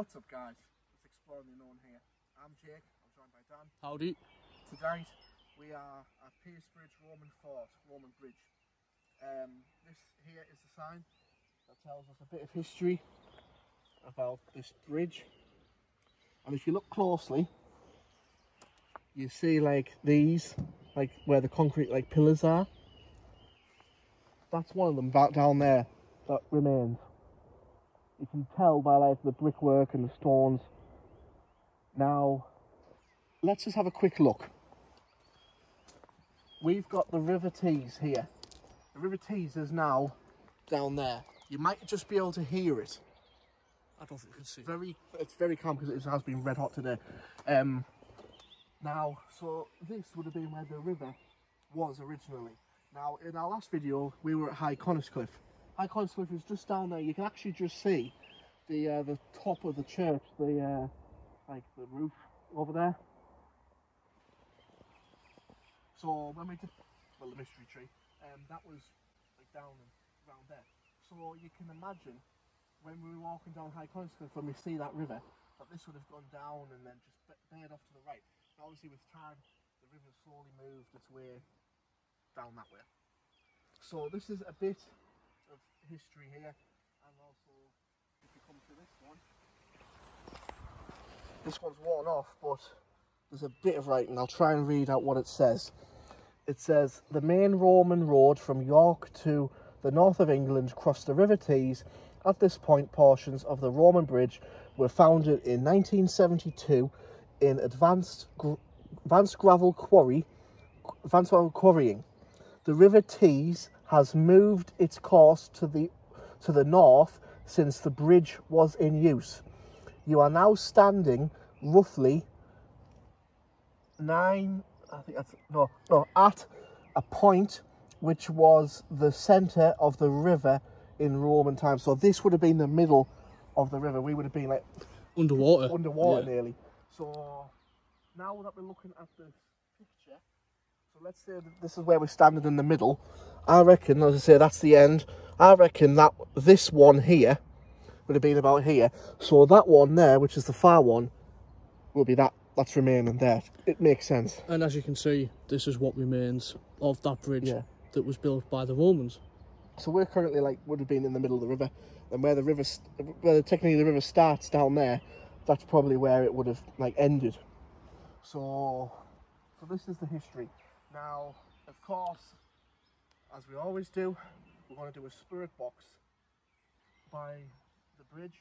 What's up, guys? It's Exploring The Unknown here. I'm Jake, I'm joined by Dan. Howdy. Today we are at Piercebridge Roman Fort, Roman Bridge. This here is the sign that tells us a bit of history about this bridge. And if you look closely, you see like these, like where the concrete like pillars are. That's one of them back down there that remains. You can tell by like the brickwork and the stones. Now, let's just have a quick look. We've got the River Tees here. The River Tees is now down there. You might just be able to hear it. I don't think you can see. It's very calm because it has been red hot today. Now, so this would have been where the river was originally. Now, in our last video, we were at High Coniscliffe. High Coniscliffe is just down there. You can actually just see the top of the church, the roof over there. So when we did the mystery tree, that was like down and around there. So you can imagine when we were walking down High Coniscliffe, when we see that river, that this would have gone down and then just bared off to the right. But obviously with time, the river slowly moved its way down that way. So this is a bit of history here, and also if you come to this one's worn off, but there's a bit of writing. I'll try and read out what it says. It says the main Roman road from York to the north of England crossed the River Tees. At this point, portions of the Roman Bridge were founded in 1972 in advanced gravel quarrying. The River Tees has moved its course to the north since the bridge was in use. You are now standing roughly at a point which was the centre of the river in Roman times. So this would have been the middle of the river. We would have been like underwater yeah. Nearly. So now that we're looking at this picture, so let's say that this is where we're standing in the middle. I reckon, as I say, that's the end. I reckon that this one here would have been about here. So that one there, which is the far one, will be that's remaining there. It makes sense. And as you can see, this is what remains of that bridge that was built by the Romans. So we're currently like would have been in the middle of the river, and where the river, technically the river starts down there, that's probably where it would have like ended. So this is the history. Now, of course, as we always do, we're going to do a spirit box by the bridge,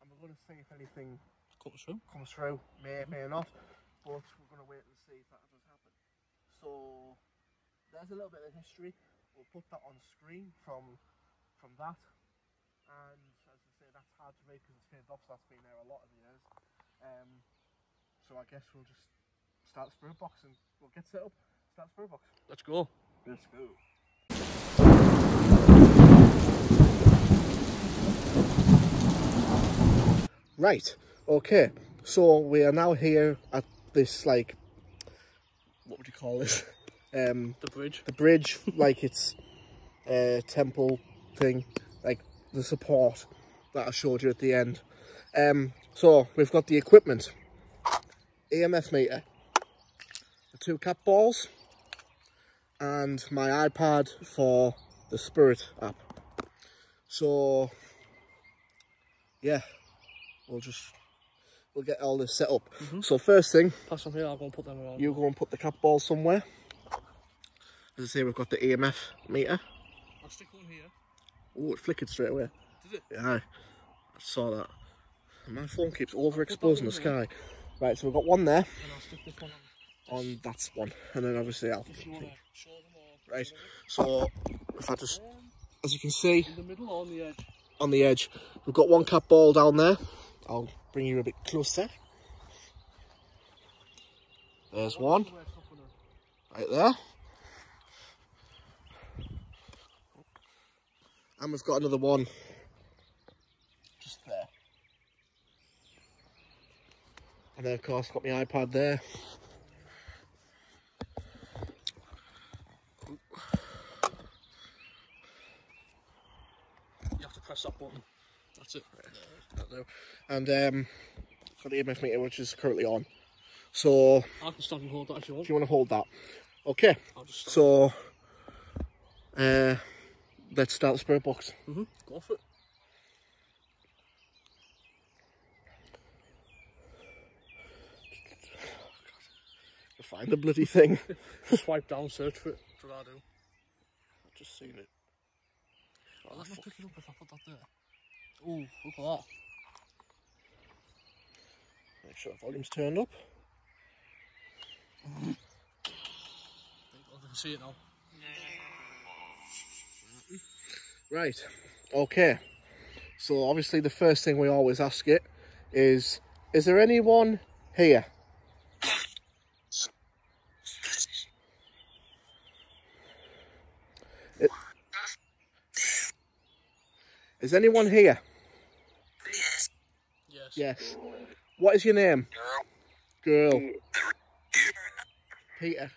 and we're going to see if anything comes through. May not, but we're going to wait and see if that does happen. So there's a little bit of history. We'll put that on screen from that, and as I say, that's hard to read because it's faded off, so that's been there a lot of years. So I guess we'll just start the spirit box, and we'll get set up. That's spirit box. Let's go. Let's go. Right. Okay. So we are now here at this like, what would you call this? The bridge. The bridge, like it's a temple thing, like the support that I showed you at the end. So we've got the equipment, EMF meter, the two cap balls, and my iPad for the spirit app. So yeah, we'll get all this set up. So first thing, pass on here, I'll go and put them around. You go and put the cap ball somewhere. As I say, we've got the EMF meter. I'll stick one here. Oh, it flickered straight away. Did it? Yeah, I saw that. My phone keeps overexposing the sky. Right, so we've got one there. And I'll stick this one on that one, and then obviously I'll show them all. Right, so if I just, as you can see, in the middle or on the edge? On the edge. We've got one cap ball down there. I'll bring you a bit closer. There's one. Right there. And we've got another one just there. And then of course I've got my iPad there. You have to press that button. That's it. and got the EMF meter, which is currently on. So I can stand and hold that if you want. If you want to hold that, okay. So let's start the spirit box. Go for it. Find the bloody thing. Swipe down, search for it. That's what I do. I've just seen it. Oh, I'm not picking up if I put that there. Oh, look at that. Make sure the volume's turned up. I can see it now. Right, okay. So obviously the first thing we always ask it is there anyone here? Is anyone here? Yes. Yes. Yes. What is your name? Girl. Girl. Peter.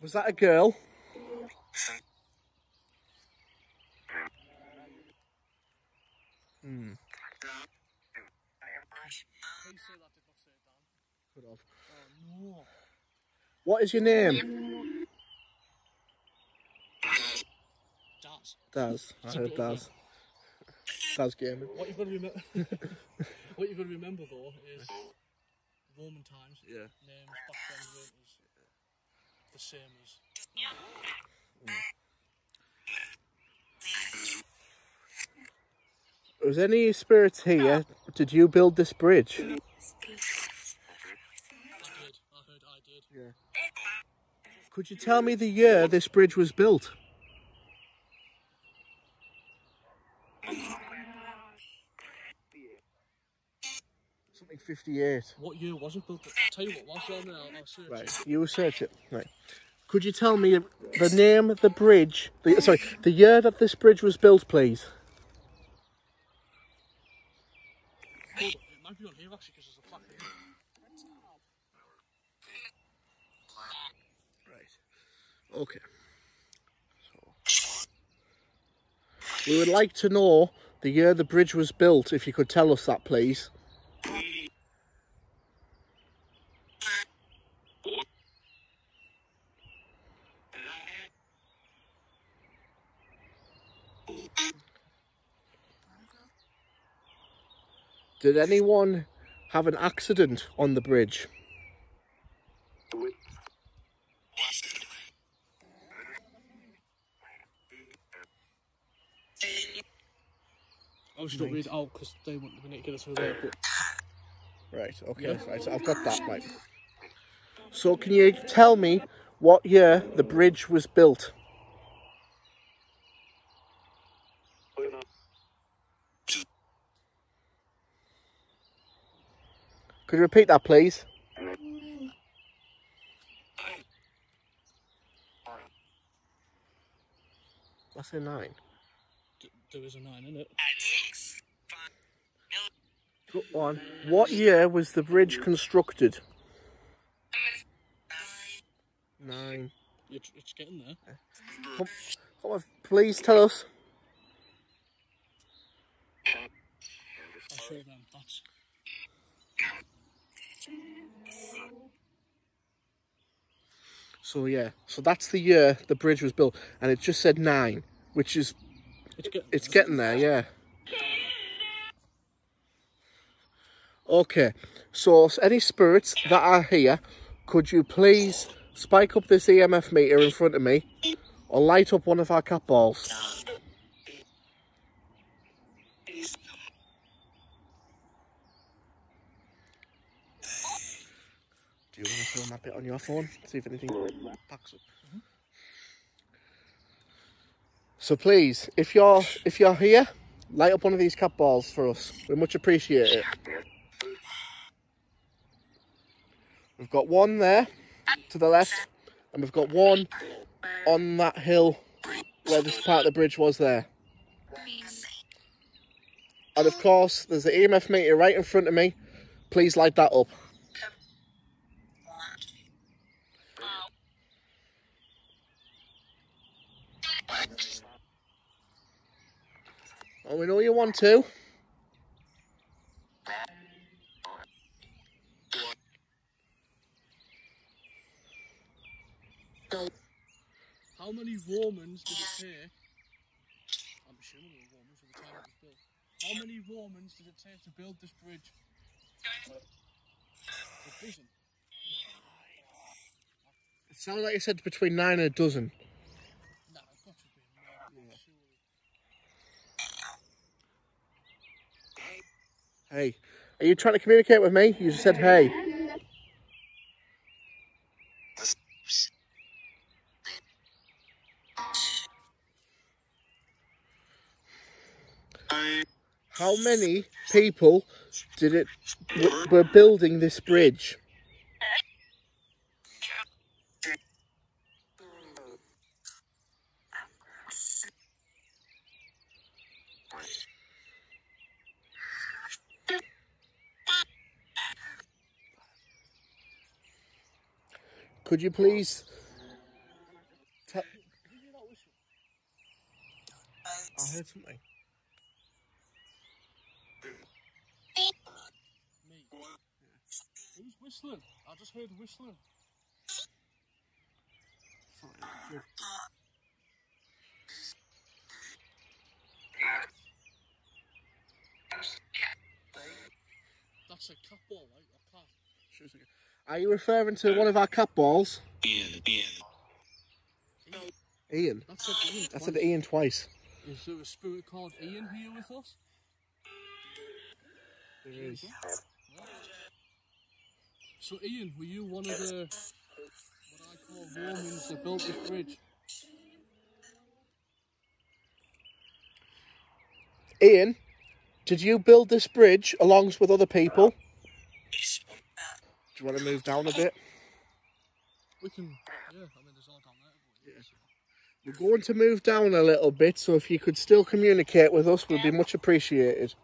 Was that a girl? Hmm. Could have. No. What is your name? Daz. I heard Daz. Daz Gaming. What you've got to remember, what you've got to remember though is Roman times. Yeah. Names back then weren't the same as. Was any spirits here? Did you build this bridge? I did. I heard I did. Yeah. Could you tell me the year this bridge was built? Something 58. What year was it built? I'll tell you what, whilst you're on there, I'll search it. You will search it. Right. Could you tell me the name of the bridge, the year that this bridge was built, please? Hold on, it might be on here actually, because there's a plaque here. Right. Okay. We would like to know the year the bridge was built, if you could tell us that, please. Did anyone have an accident on the bridge? I was just read it out because they want to get us over there. But... Right, okay, yeah. Right, I've got that, right. So can you tell me what year the bridge was built? Could you repeat that, please? That's a 9. There is a 9 in it. Good one. What year was the bridge constructed? 9. It's getting there. Come on, please tell us. I'll show them that. So yeah, so that's the year the bridge was built, and it just said 9, which is it's getting there, yeah. Okay, so any spirits that are here, could you please spike up this EMF meter in front of me or light up one of our cat balls? Do you want to film that bit on your phone? See if anything packs up. So please, if you're here, light up one of these cat balls for us. We much appreciate it. We've got one there, to the left, and we've got one on that hill where this part of the bridge was there. And of course, there's the EMF meter right in front of me. Please light that up. Oh, we know you want to. How many Romans did it take? I'm assuming they were Romans for the time it was built. How many Romans did it take to build this bridge? A dozen. It sounded like you said between 9 and a dozen. Nah, it's got to be more. Yeah. Hey, are you trying to communicate with me? You just said hey. How many people did it were building this bridge? Could you please? I heard something. Who's whistling? I just heard whistling. That's a cat ball, right? A cat. Are you referring to one of our cat balls? Ian. I said Ian twice. Is there a spirit called Ian here with us? There is. So Ian, were you one of the, what I call, Romans that built this bridge? Ian, did you build this bridge along with other people? Do you want to move down a bit? We can, yeah, I mean there's all down there. Yeah. We're going to move down a little bit, so if you could still communicate with us, we'd be much appreciated.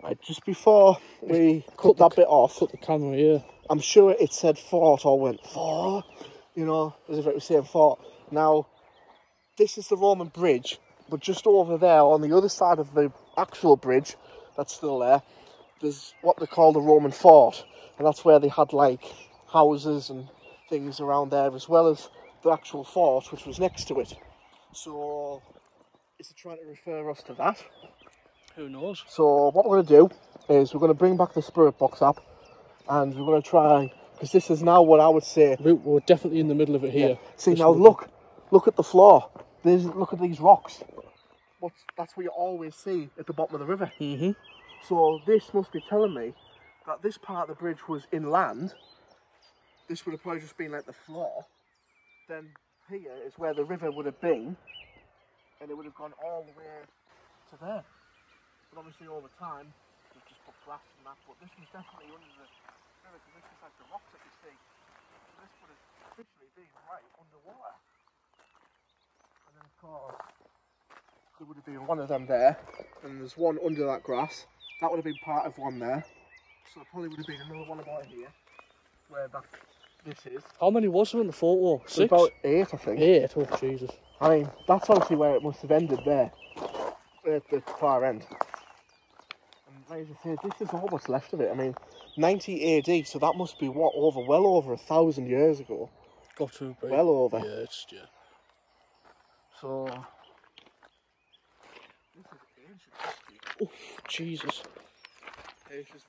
Right, just before we cut that bit off, cut the camera, yeah. I'm sure it said fort or went fort, you know, as if it was saying fort. Now, this is the Roman bridge, but just over there, on the other side of the actual bridge that's still there, there's what they call the Roman fort, and that's where they had like houses and things around there, as well as the actual fort which was next to it. So, is it trying to refer us to that? Who knows? So what we're going to do is we're going to bring back the spirit box app, and we're going to try, because this is now what I would say. We're definitely in the middle of it here. Yeah. See, now look at the floor. Look at these rocks. That's what you always see at the bottom of the river. Mm-hmm. So this must be telling me that this part of the bridge was inland. This would have probably just been like the floor. Then here is where the river would have been, and it would have gone all the way to there. But obviously over time, we've just put grass and that, but this was definitely under the river, because this is like the rocks that you see. So this would have officially been right underwater. And then of course, there would have been one of them there, and there's one under that grass. That would have been part of one there. So there probably would have been another one about here, where that this is. How many was there in the photo? 6? About 8, I think. 8? Oh, Jesus. I mean, that's obviously where it must have ended there, at the far end. As I say, this is all what's left of it. I mean, 90 AD, so that must be what, over, well over 1,000 years ago. Got to be. Well over. Yeah, yeah. So, this is ancient history. Oof, Jesus. It's just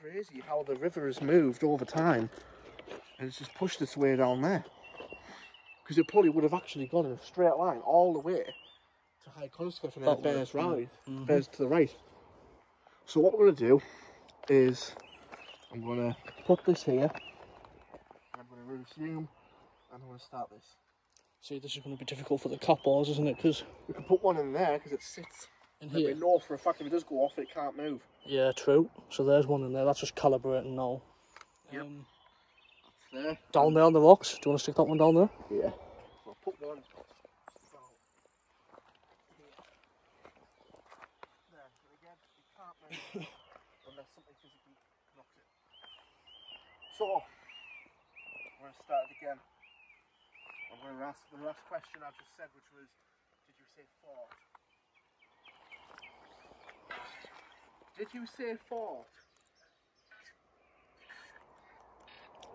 crazy how the river has moved over time, and it's just pushed its way down there. Because it probably would have actually gone in a straight line all the way to High Coniscliffe, and that bears right. Mm-hmm. Bears to the right. So what we're going to do is, I'm going to put this here, and I'm going to resume, and I'm going to start this. See, this is going to be difficult for the cat balls, isn't it? Because we can put one in there, because it sits in here. We know for a fact if it does go off, it can't move. Yeah, true. So there's one in there. That's just calibrating now. Yep. That's there. Down there on the rocks. Do you want to stick that one down there? Yeah. I'll put one. Unless something physically knocks it. So, we're going to start it again. I'm going to ask the last question I just said, which was, did you say fort? Did you say fort?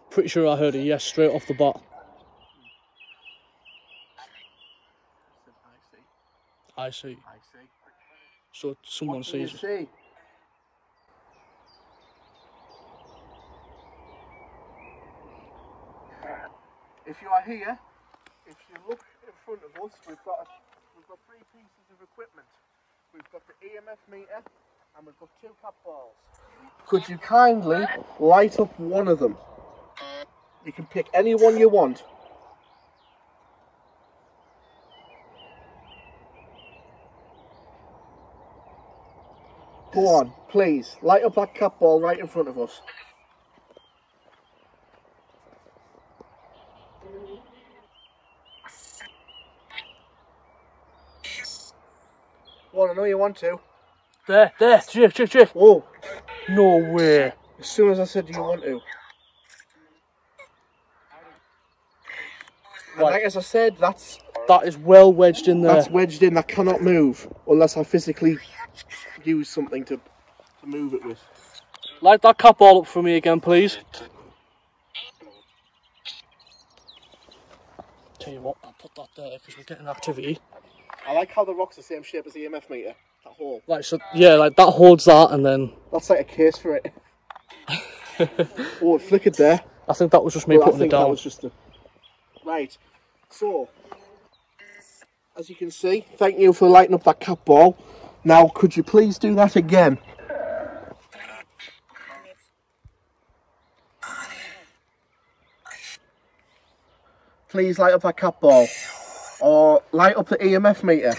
Pretty sure I heard it, yes, straight off the bat. I see. I see. So someone what sees it. If you are here, if you look in front of us, we've got three pieces of equipment. We've got the EMF meter and we've got two cat balls. Could you kindly light up one of them? You can pick any one you want. Go on, please, light up that cat ball right in front of us. Well, I know you want to. There, cheer. Oh, no way. As soon as I said, do you want to? Right. Like as I said, that is well wedged in there. That's wedged in, that cannot move unless I physically use something to move it with. Light that cap all up for me again, please. Tell you what, I'll put that there because we're getting activity. I like how the rock's the same shape as the EMF meter. That hole. Like so, yeah, like that holds that, and then that's like a case for it. Oh, it flickered there. I think that was just me putting it down. That was just right. So, as you can see, thank you for lighting up that cat ball. Now, could you please do that again? Please light up that cat ball. Or light up the EMF meter.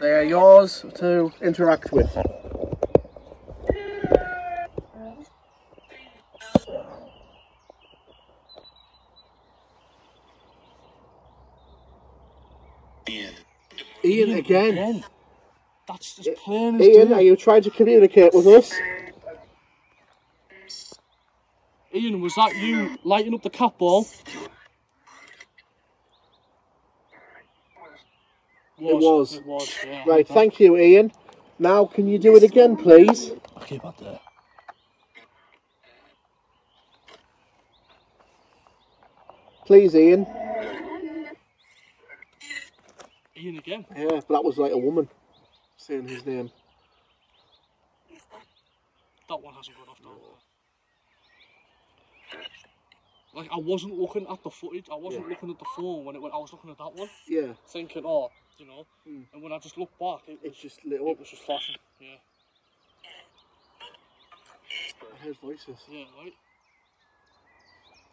They are yours to interact with. Ian again. That's just plain. Ian, are you trying to communicate with us? Ian, was that you lighting up the cat ball? It was. Yeah, right, thank you, Ian. Now, can you do it again, please? I'll keep that there. Please, Ian. Ian again? Yeah, but that was like a woman saying his name. That one hasn't gone off now. Like, I wasn't looking at the footage, I wasn't looking at the phone when it went, I was looking at that one. Yeah. Thinking, oh, you know, and when I just looked back, it just lit up. It was just flashing, yeah. I heard voices. Yeah, right.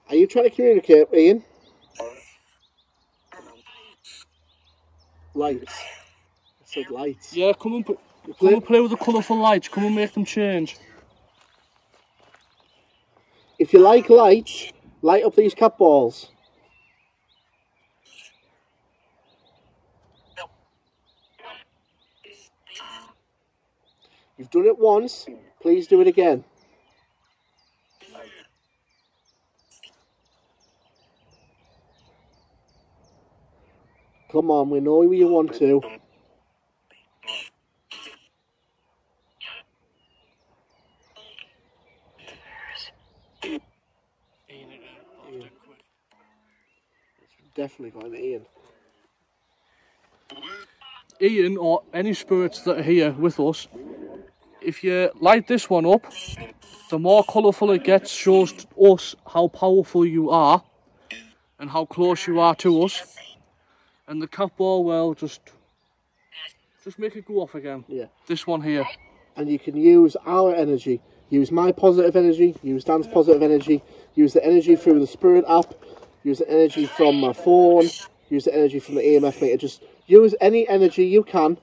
Are you trying to communicate, Ian? Lights. I said lights. Yeah, come and play with the colourful lights, come and make them change. If you like lights, light up these cat balls. You've done it once, please do it again. Come on, we know you want to. Ian. Definitely got an Ian. Ian, or any spirits that are here with us, if you light this one up, the more colourful it gets, shows us how powerful you are and how close you are to us. And the cat ball, well, just make it go off again. Yeah. This one here. And you can use our energy. Use my positive energy, use Dan's positive energy, use the energy through the spirit app, use the energy from my phone, use the energy from the EMF meter. Just use any energy you can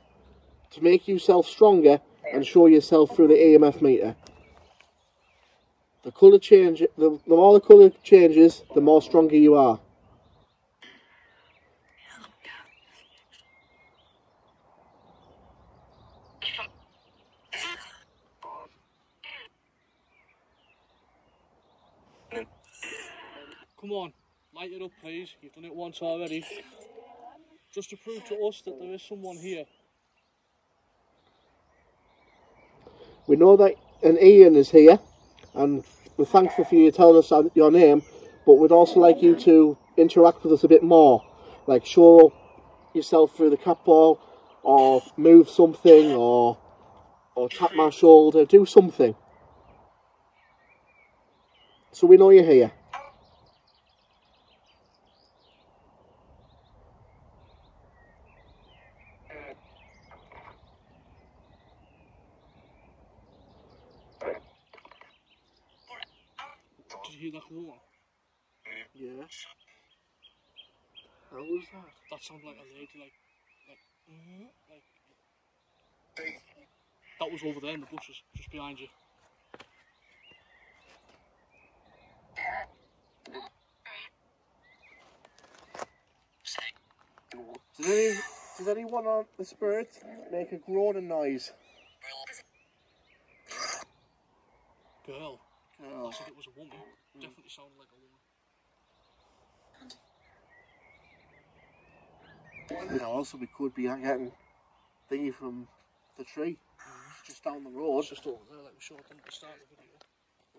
to make yourself stronger and show yourself through the EMF meter. The colour change, the more the colour changes, the more stronger you are. Come on, light it up, please. You've done it once already. Just to prove to us that there is someone here. We know that an Ian is here, and we're thankful for you telling us your name, but we'd also like you to interact with us a bit more, like show yourself through the cat ball, or move something, or tap my shoulder, do something. So we know you're here. Did you hear that roar? Yeah. How was that? That sounded like a lady, like. That was over there in the bushes, just behind you. Does anyone on the spirit make a groaning noise? Girl. Oh. I said it was a woman. Mm. Definitely sounded like a woman. Yeah, also we could be getting thingy from the tree. Mm. Just down the road. It's just over there, like we showed them at the start of the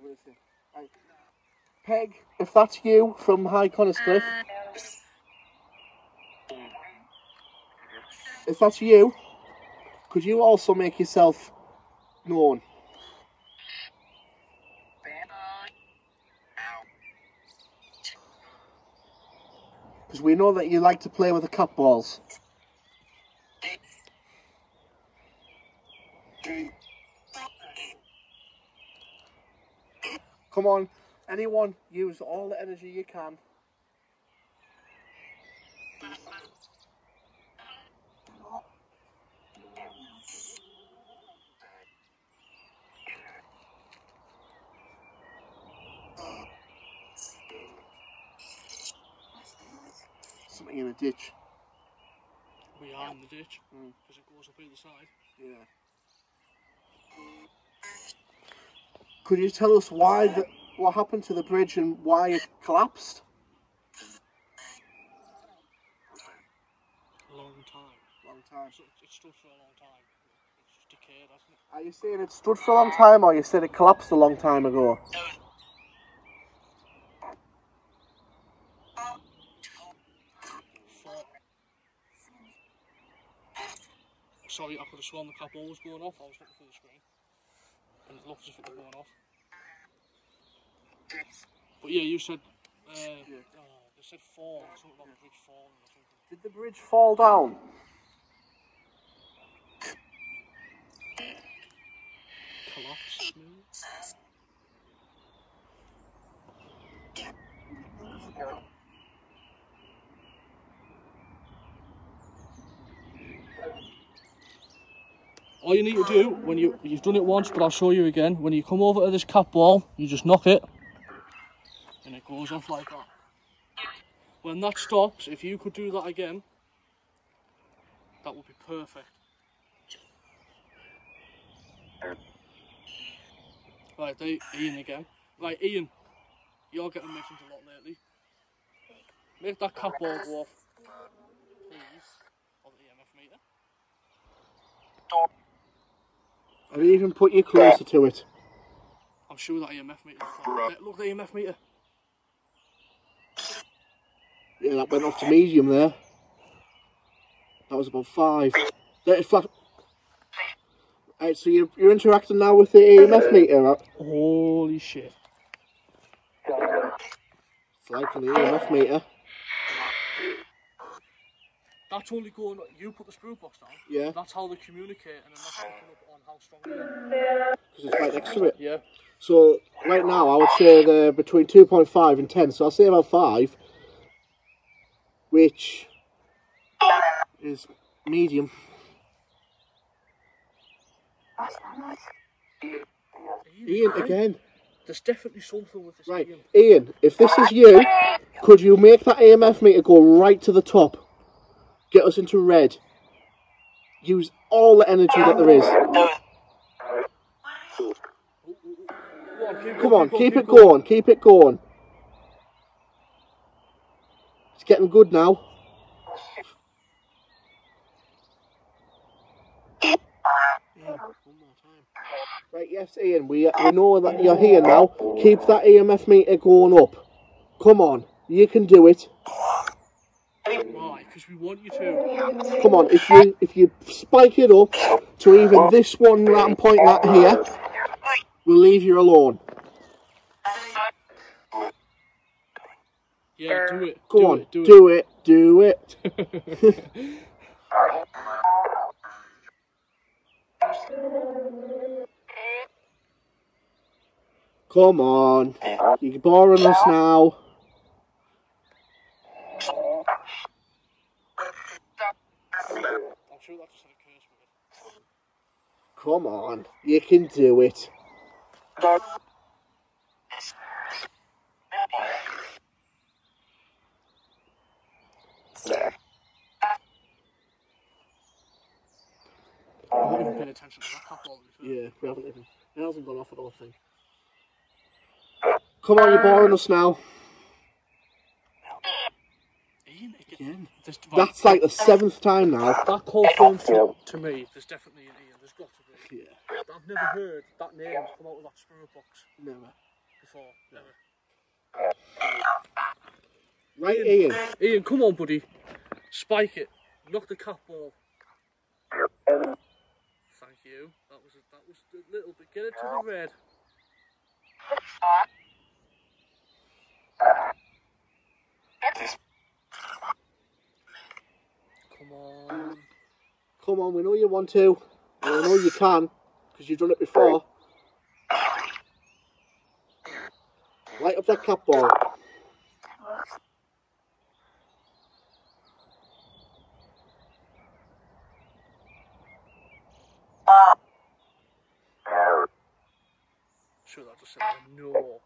video. Right. Peg, if that's you from High Coniscliffe. If that's you, could you also make yourself known? Because we know that you like to play with the cat balls. Come on, anyone, use all the energy you can. In a ditch. We are in the ditch because it goes up either side. Yeah. Could you tell us why what happened to the bridge and why it collapsed? Long time. So it stood for a long time. It's just decayed, hasn't it? Are you saying it stood for a long time, or you said it collapsed a long time ago? Sorry, I could have sworn the cat ball was going off. I was looking through the screen, and it looked as if it was going off. But yeah, you said they said fall. Something about the bridge falling or something. Did the bridge fall down? Collapse, maybe? All you need to do, when you've done it once, but I'll show you again, when you come over to this cat ball, you just knock it, and it goes off like that. When that stops, if you could do that again, that would be perfect. Right, Ian again. Right, Ian, you're getting mentioned a lot lately. Make that cat ball go off, please, on the EMF meter. Have you even put you closer to it? I'm sure that EMF meter. Look at the EMF meter. Yeah, that went off to medium there. That was about 5. Let it flash. Right, so you're interacting now with the EMF meter. Right? Holy shit! It's like on the EMF meter. That's only going, you put the spirit box down. Yeah. That's how they communicate, and then that's picking up on how strong they are. Because it's right next to it. Yeah. So, right now, I would say they're between 2.5 and 10, so I'll say about 5, which is medium. Ian, again. There's definitely something with this. Right, Ian, if this is you, could you make that EMF meter go right to the top? Get us into red. Use all the energy that there is. Come on, keep it going, keep it going. It's getting good now. Right, Right, yes, Ian, we know that you're here now. Keep that EMF meter going up. Come on, you can do it. Why? Because we want you to. Come on, if you spike it up to even this one that I'm pointing at here, we'll leave you alone. Yeah, do it. Go on, do it. Come on, you're boring us now. Come on, you can do it. I haven't even paid attention to that. Yeah, we haven't even. It hasn't gone off at all, I think. Come on, you're boring us now. Ian, again. That's like the seventh time now. That call phone to me, there's definitely an Ian. There's got to be. Yeah. I've never heard that name come out of that spirit box. Never. Before. Never. Right, Ian. Ian, come on, buddy. Spike it. Knock the cap ball. Thank you. That was a little bit. Get it to the red. Come on. Come on, we know you want to. We know you can, because you've done it before. Light up that cap ball. Sure, that just said no.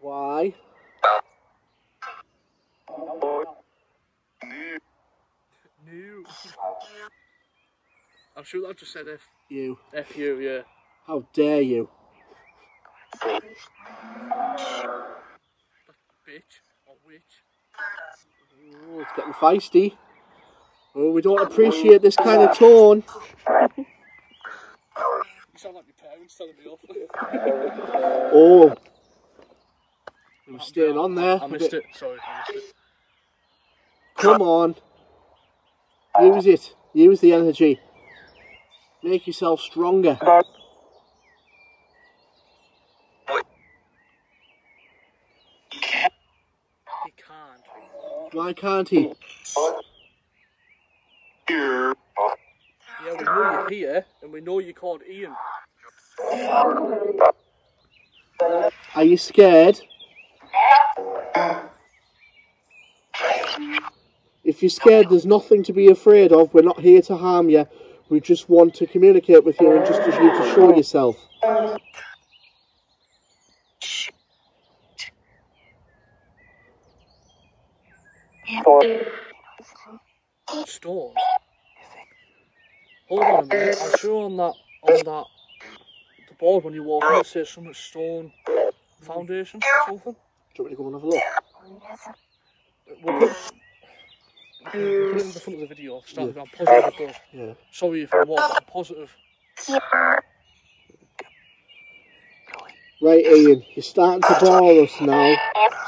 Why? No. I'm sure that just said F you. F you, yeah. How dare you? That bitch or witch. Oh, it's getting feisty. Oh, we don't appreciate this kind of tone. You sound like your parents telling me off. Oh. I'm staying on there. I missed it. Sorry, I missed it. Come on. Use it. Use the energy. Make yourself stronger. He can't. Why can't he? Yeah, we know you're here, and we know you're called Ian. Are you scared? If you're scared, there's nothing to be afraid of. We're not here to harm you. We just want to communicate with you and just as you to show yourself. Storm. Hold on a minute. I'm sure on that the board when you walk in it says something stone foundation or something. Do you want me to go and have a look? We'll put it in the front of the video. Started on positive. Yeah. Sorry if I was, but I'm positive. Right, Ian, you're starting to bore us now.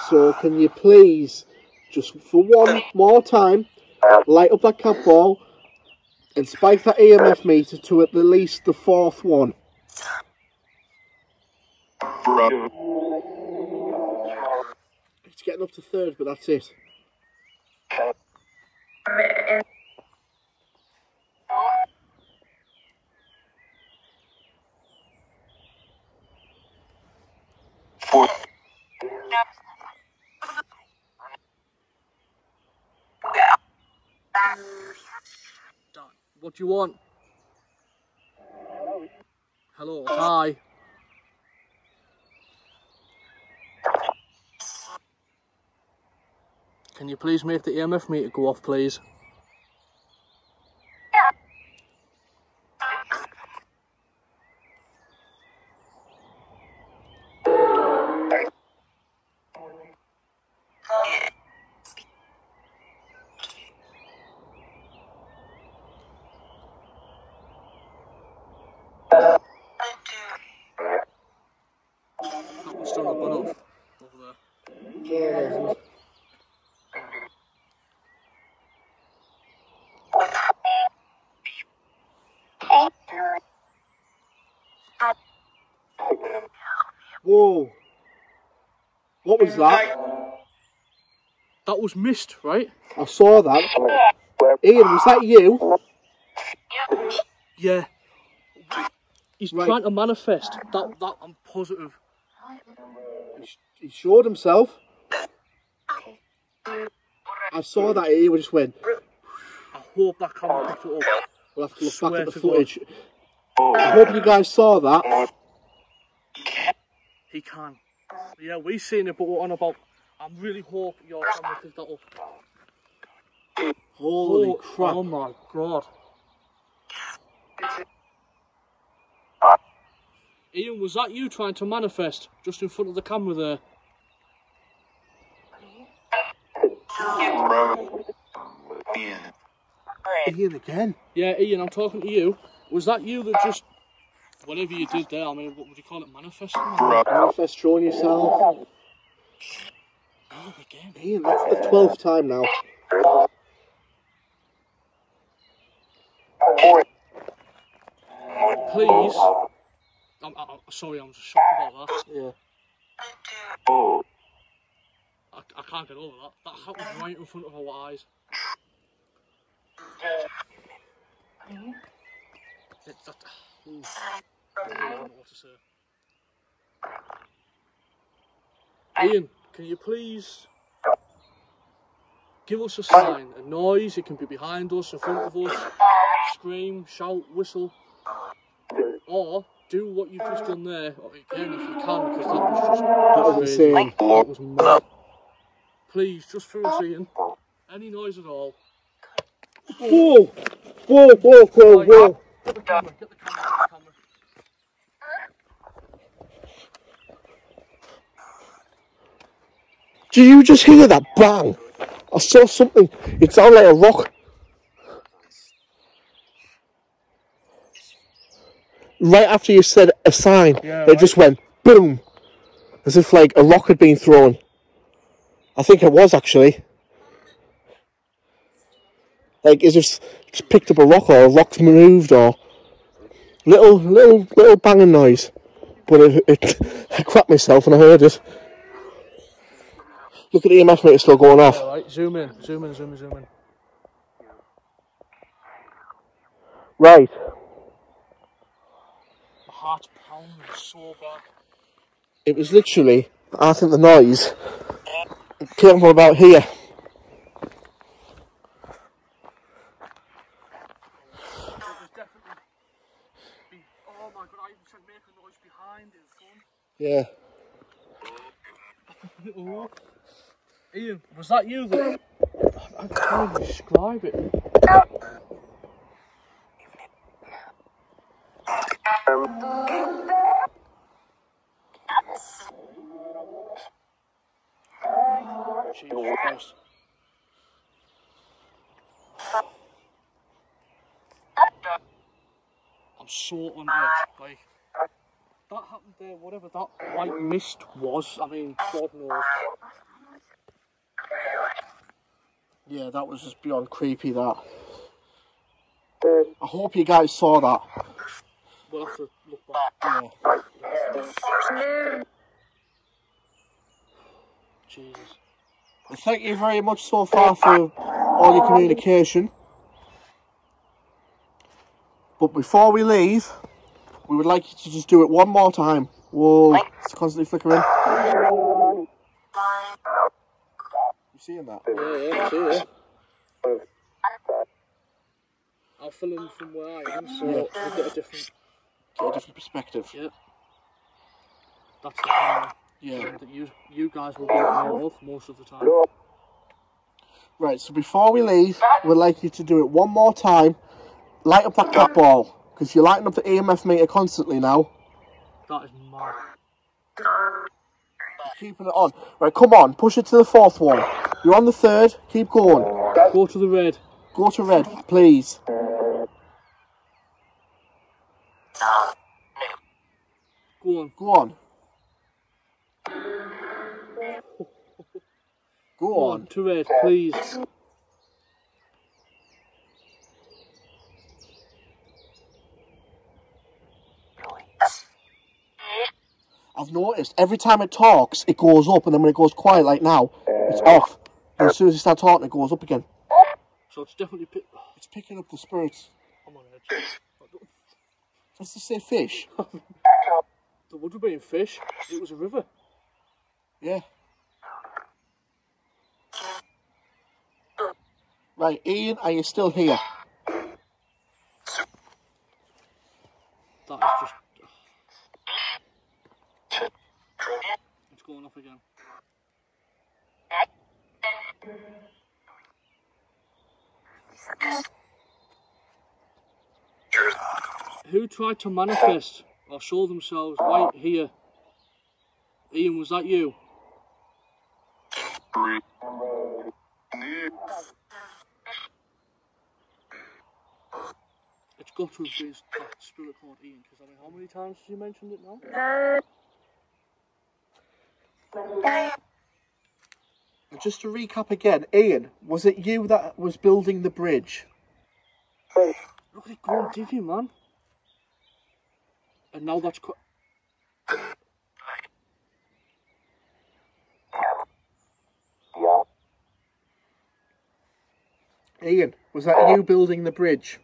So can you please, just for one more time, light up that cap ball and spike that EMF meter to at least the fourth one. It's getting up to third, but that's it. Fourth. What do you want? Hello. Hi. Can you please make the EMF meter go off, please? just on a bun off over there. Here. Whoa! What was that? That was mist, right? I saw that. Ian, was that you? Yeah. He's right. Trying to manifest. That I'm positive. He showed himself. I saw that. Ian just went. I hope that camera picked it up. We'll have to look back at the footage. God. I hope you guys saw that. He can. Yeah, we've seen it, but we're on about. I really hope your camera picked that up. Holy crap. Oh my god. Ian, was that you trying to manifest just in front of the camera there? Ian again? Yeah, Ian, I'm talking to you. Was that you that just. Whatever you did there, I mean, what would you call it? Manifesting? Manifest drawing yourself. Oh, again. Ian, that's the 12th time now. Please. I'm sorry, I'm just shocked about that. Yeah. I can't get over that. That happened right in front of our eyes. I don't know what to say. Ian, can you please give us a sign, a noise? It can be behind us, in front of us, scream, shout, whistle, or do what you've just done there, or again if you can, because that was just crazy. That was mad. Please, just for us, Ian, any noise at all. Whoa! Whoa! Whoa! Whoa! Whoa! Get the camera! Get the camera! Did you just hear that bang? I saw something. It sounded like a rock. Right after you said a sign, yeah, it just went boom. As if like a rock had been thrown. I think it was actually. Like as if just picked up a rock or a rock's moved or little banging noise. But I cracked myself and I heard it. Look at the EMF meter still going off. Alright, zoom in, zoom in, zoom in, zoom in. Right. My heart's pounding so bad. It was literally, I think the noise came from about here. Oh my god, I even said make a noise behind it, son. Yeah. Oh. Ian, was that you that... I can't describe it. Jesus Christ. I'm so on edge, like... That happened there, whatever that white mist was, I mean, God knows. Yeah, that was just beyond creepy, that. I hope you guys saw that. We'll have to look back. Yeah. Jesus. Well, thank you very much so far for all your communication. But before we leave, we would like you to just do it one more time. Whoa, it's constantly flickering. Seeing that? Yeah, I see it. I'll fill in from where I am, so we'll get a different perspective. Yeah. That's the kind that you guys will be aware of most of the time. Right, so before we leave, we'd like you to do it one more time. Light up that cat ball, because you're lighting up the EMF meter constantly now. That is mad. Keeping it on. Right, come on, push it to the fourth one. You're on the third, keep going. Go to the red. Go to red, please. Go on. Go on. Go on. To red, please. I've noticed every time it talks, it goes up, and then when it goes quiet, like now, it's off. And as soon as it starts talking, it goes up again. So it's definitely it's picking up the spirits. I'm on edge. That's to say fish. There would have been fish. It was a river. Yeah. Right, Ian, are you still here? That is just... It's going off again. Who tried to manifest or show themselves right here? Ian, was that you? It's got to have been that spirit called Ian, because I mean, how many times have you mentioned it now? Just to recap again, Ian, was it you that was building the bridge? Look at it going divvy, man. And now that's quite... Ian, was that you building the bridge?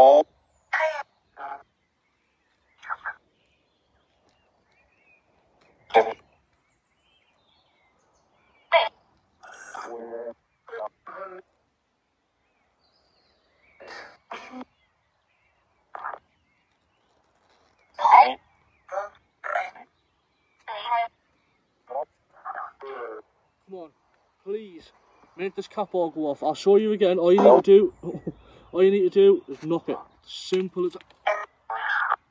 Oh. Come on, please make this cap all go off. I'll show you again. All you need to do, all you need to do is knock it. Simple as.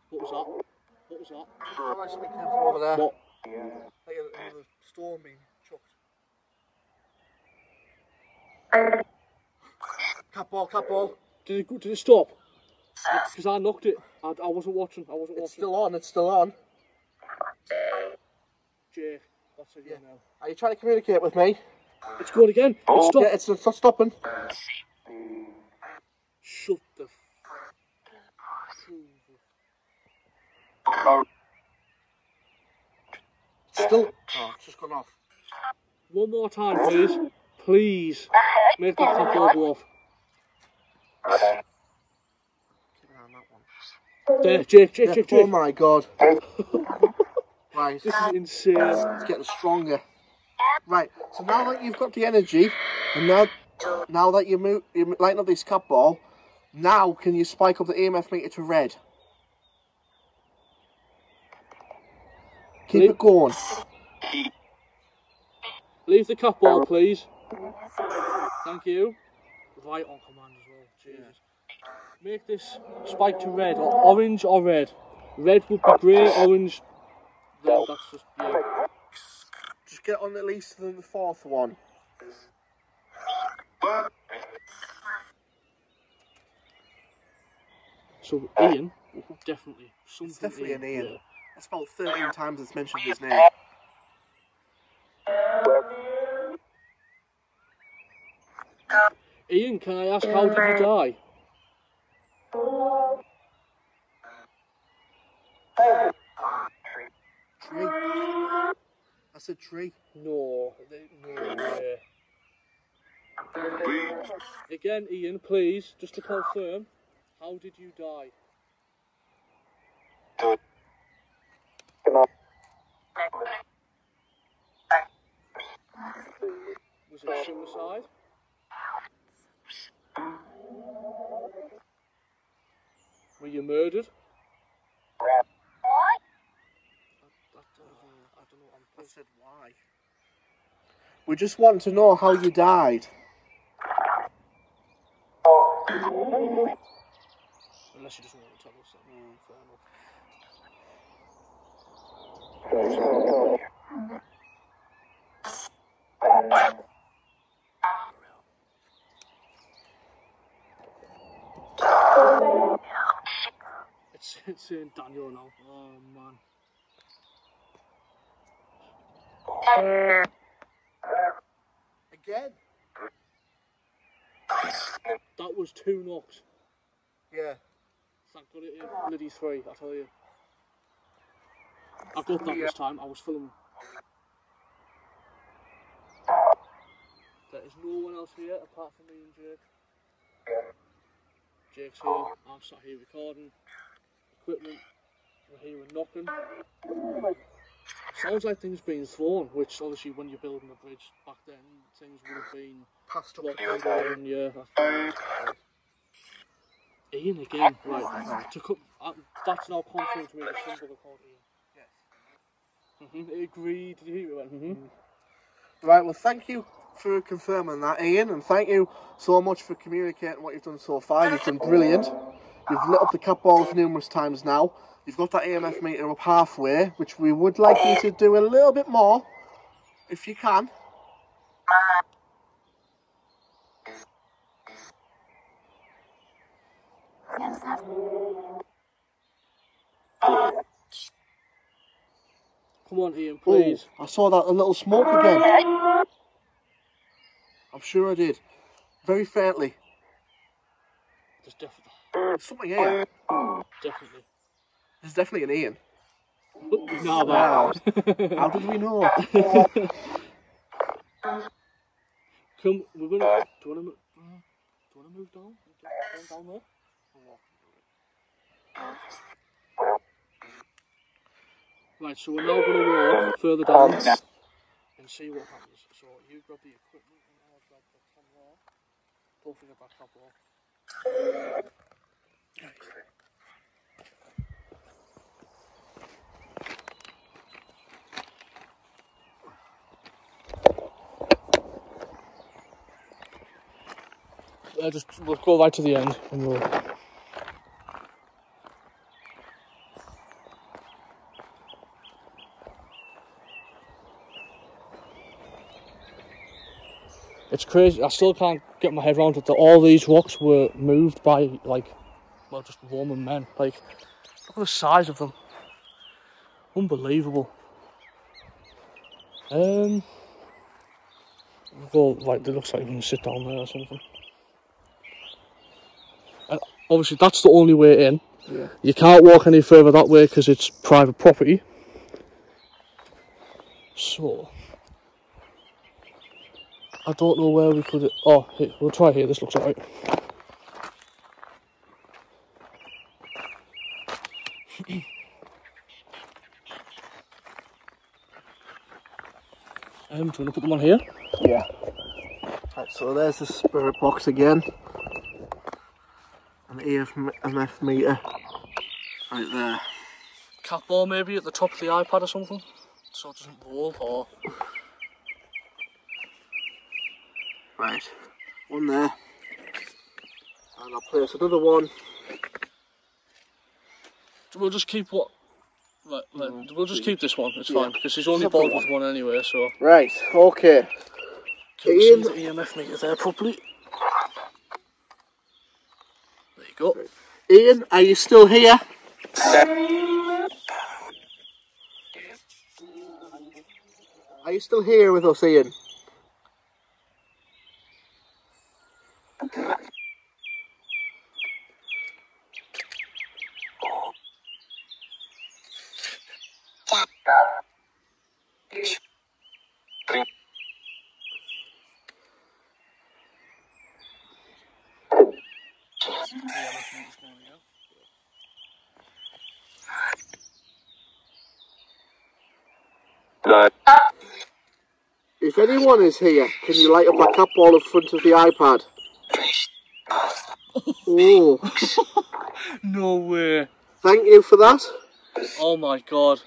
What was that? What was that? Oh, I speak from over there. What? Like a storm being chucked. Cap all, cap all. Did it stop? Because I knocked it. I wasn't watching. I wasn't watching. It's still on. It's still on. Jake. That's it, yeah. Now. Are you trying to communicate with me? It's going again. Oh. It's, yeah, it's not stopping. Shut the f... Oh. Still... Oh, it's just gone off. One more time, please. Please. Make that top go off. Keep an eye on that one. There, Jake. Oh my god. Right. This is insane. It's getting stronger. Right, so now that you've got the energy, and now that you're lighting up this cap ball, now can you spike up the EMF meter to red? Keep it going. Leave the cap ball, please. Thank you. Right on command as well. Jesus. Make this spike to red, or orange or red. Red would be grey, orange. No, that's just, yeah. Just get on at least the fourth one. So Ian, definitely something. It's definitely Ian, an Ian. Yeah. That's about 13 times it's mentioned his name. Ian, can I ask how did you die? Tree. That's a tree. No way. Again, Ian, please, just to confirm, how did you die? Was it suicide? Were you murdered? I said why. We just want to know how you died. Unless she doesn't want to tell us that. Fair enough. It's saying Daniel now. Oh man. dead. That was two knocks. Yeah. Thank God it is bloody three, I tell you. I got that this time, I was filming. There is no one else here apart from me and Jake. Jake's here, I'm sat here recording. Equipment, we're hearing knocking. Sounds like things being thrown, which obviously when you're building a bridge back then, things would have been passed up down, yeah. Ian again, right, to come, that's now confident to me, the symbol of called Ian. Yes. He agreed, did you hear it? Right, well thank you for confirming that, Ian, and thank you so much for communicating what you've done so far. You've been brilliant. You've lit up the cat balls numerous times now. You've got that EMF meter up halfway, which we would like you to do a little bit more, if you can. Come on, Ian, please. Ooh, I saw that, a little smoke again. I'm sure I did. Very faintly. There's definitely something here. Definitely. There's definitely an Ian. No, wow. How did we know? Come, we're going to... Do you want to move down? Down there? Right, so we're now going to walk further down and see what happens. So you grab the equipment and I'll grab the camera. Don't forget that camera. Right. We'll go right to the end and we'll... It's crazy, I still can't get my head around it that all these rocks were moved by, like, well, just Roman men. Like, look at the size of them. Unbelievable. We'll go, like, it looks like we can sit down there or something. Obviously, that's the only way in. Yeah. You can't walk any further that way because it's private property. So, I don't know where we could. Oh, here, we'll try here. This looks alright. Do you want to put them on here? Yeah. Right, so there's the spirit box again. An EMF meter right there. Cat ball maybe at the top of the iPad or something, so it doesn't roll or... Right, one there. And I'll place another one. We'll just keep what... we'll just keep this one, it's fine, because he's only bought with one anyway, so... Right, okay. Can you see the EMF meter there properly? Go. Ian, are you still here? Are you still here with us, Ian? If anyone is here, can you light up a cat ball in front of the iPad? Oh. No way. Thank you for that. Oh my God.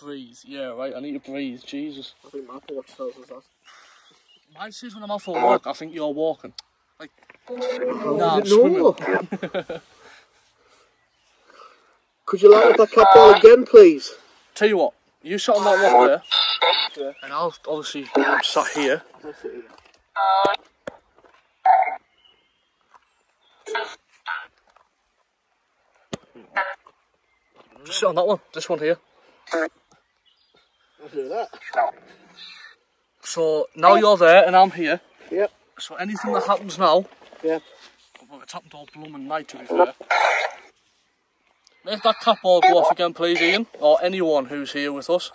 Breeze, yeah, right, I need to breathe, Jesus. I think my Apple Watch tells us that. Mine says when I'm off for work, I think you're walking. Like, nah, I'm swimming. Could you light up that cat ball again, please? Tell you what, you sit on that rock there, and I'll obviously sat here. Just sit on that one, this one here. We'll do that. So now you're there and I'm here. Yep. So anything that happens now. Yeah. Well, it's happened all blooming night, to be fair. Let that cat ball go off again, please, Ian, or anyone who's here with us.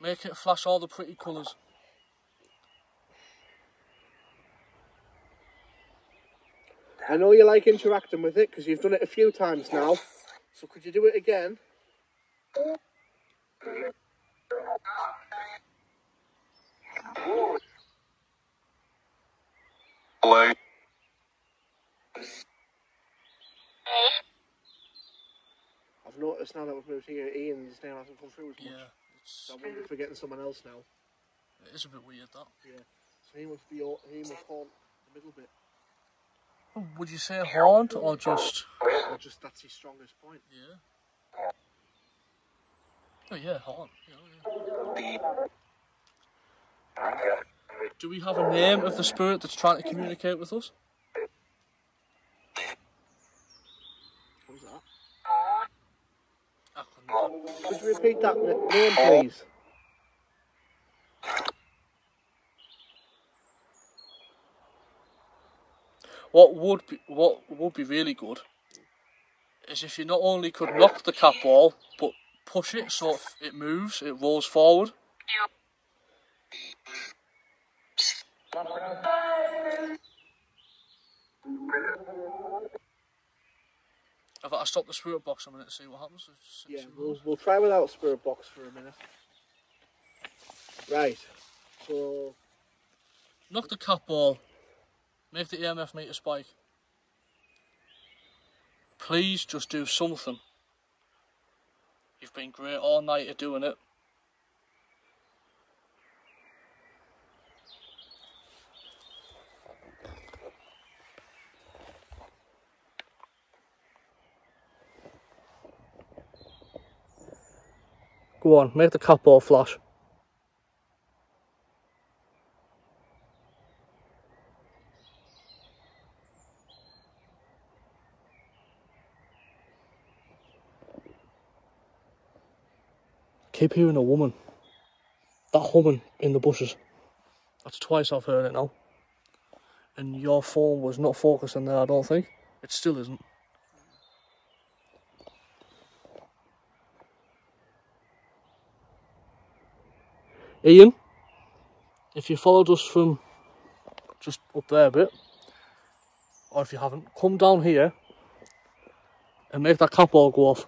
Make it flash all the pretty colours. I know you like interacting with it because you've done it a few times now. So could you do it again? Hello. I've noticed now that we've moved here, Ian's name hasn't come through as much. Yeah, it's... I wonder if we're getting someone else now. It is a bit weird, that. Yeah. So he must haunt the middle bit. Would you say haunt or just... Or just that's his strongest point. Yeah. Oh yeah, haunt. Yeah, yeah. Do we have a name of the spirit that's trying to communicate with us? What was that? I couldn't. Could you repeat that name, please? What would be really good is if you not only could knock the cat ball, but push it so it moves, it rolls forward. I've got to stop the spirit box a minute to see what happens. Yeah, we'll try without spirit box for a minute. Right, so... Knock the cat ball. Make the EMF meter spike. Please just do something. You've been great all night at doing it. Go on, make the cat ball flash. I keep hearing a woman, that humming in the bushes. That's twice I've heard it now. And your phone was not focused on there, I don't think. It still isn't. Ian, if you followed us from just up there a bit, or if you haven't, come down here and make that cat ball go off.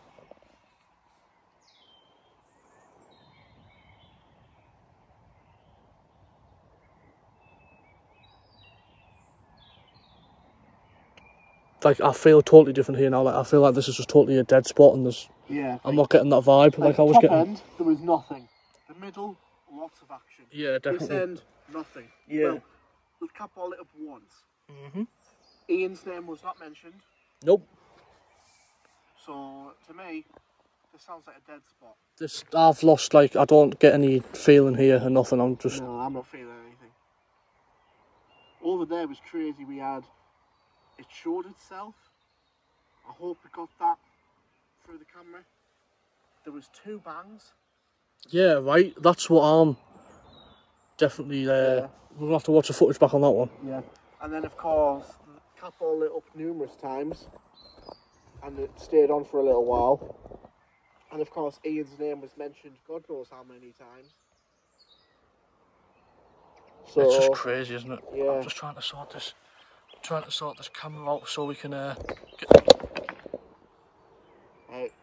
Like, I feel totally different here now. Like, I feel like this is just totally a dead spot, and there's... Yeah. I'm not getting that vibe like I was getting. Top end, there was nothing. The middle, lots of action. Yeah, definitely. This end, nothing. Yeah. Well, we've cat ball it up once. Mm-hmm. Ian's name was not mentioned. Nope. So, to me, this sounds like a dead spot. This, I've lost, like, I don't get any feeling here or nothing. I'm just... No, I'm not feeling anything. Over there was crazy. We had... It showed itself. I hope we got that through the camera. There was two bangs. Yeah, right. That's what I'm definitely... We'll have to watch the footage back on that one. Yeah. And then, of course, the cat ball lit up numerous times. And it stayed on for a little while. And, of course, Ian's name was mentioned God knows how many times. So, it's just crazy, isn't it? Yeah. I'm just trying to sort this... camera out so we can get...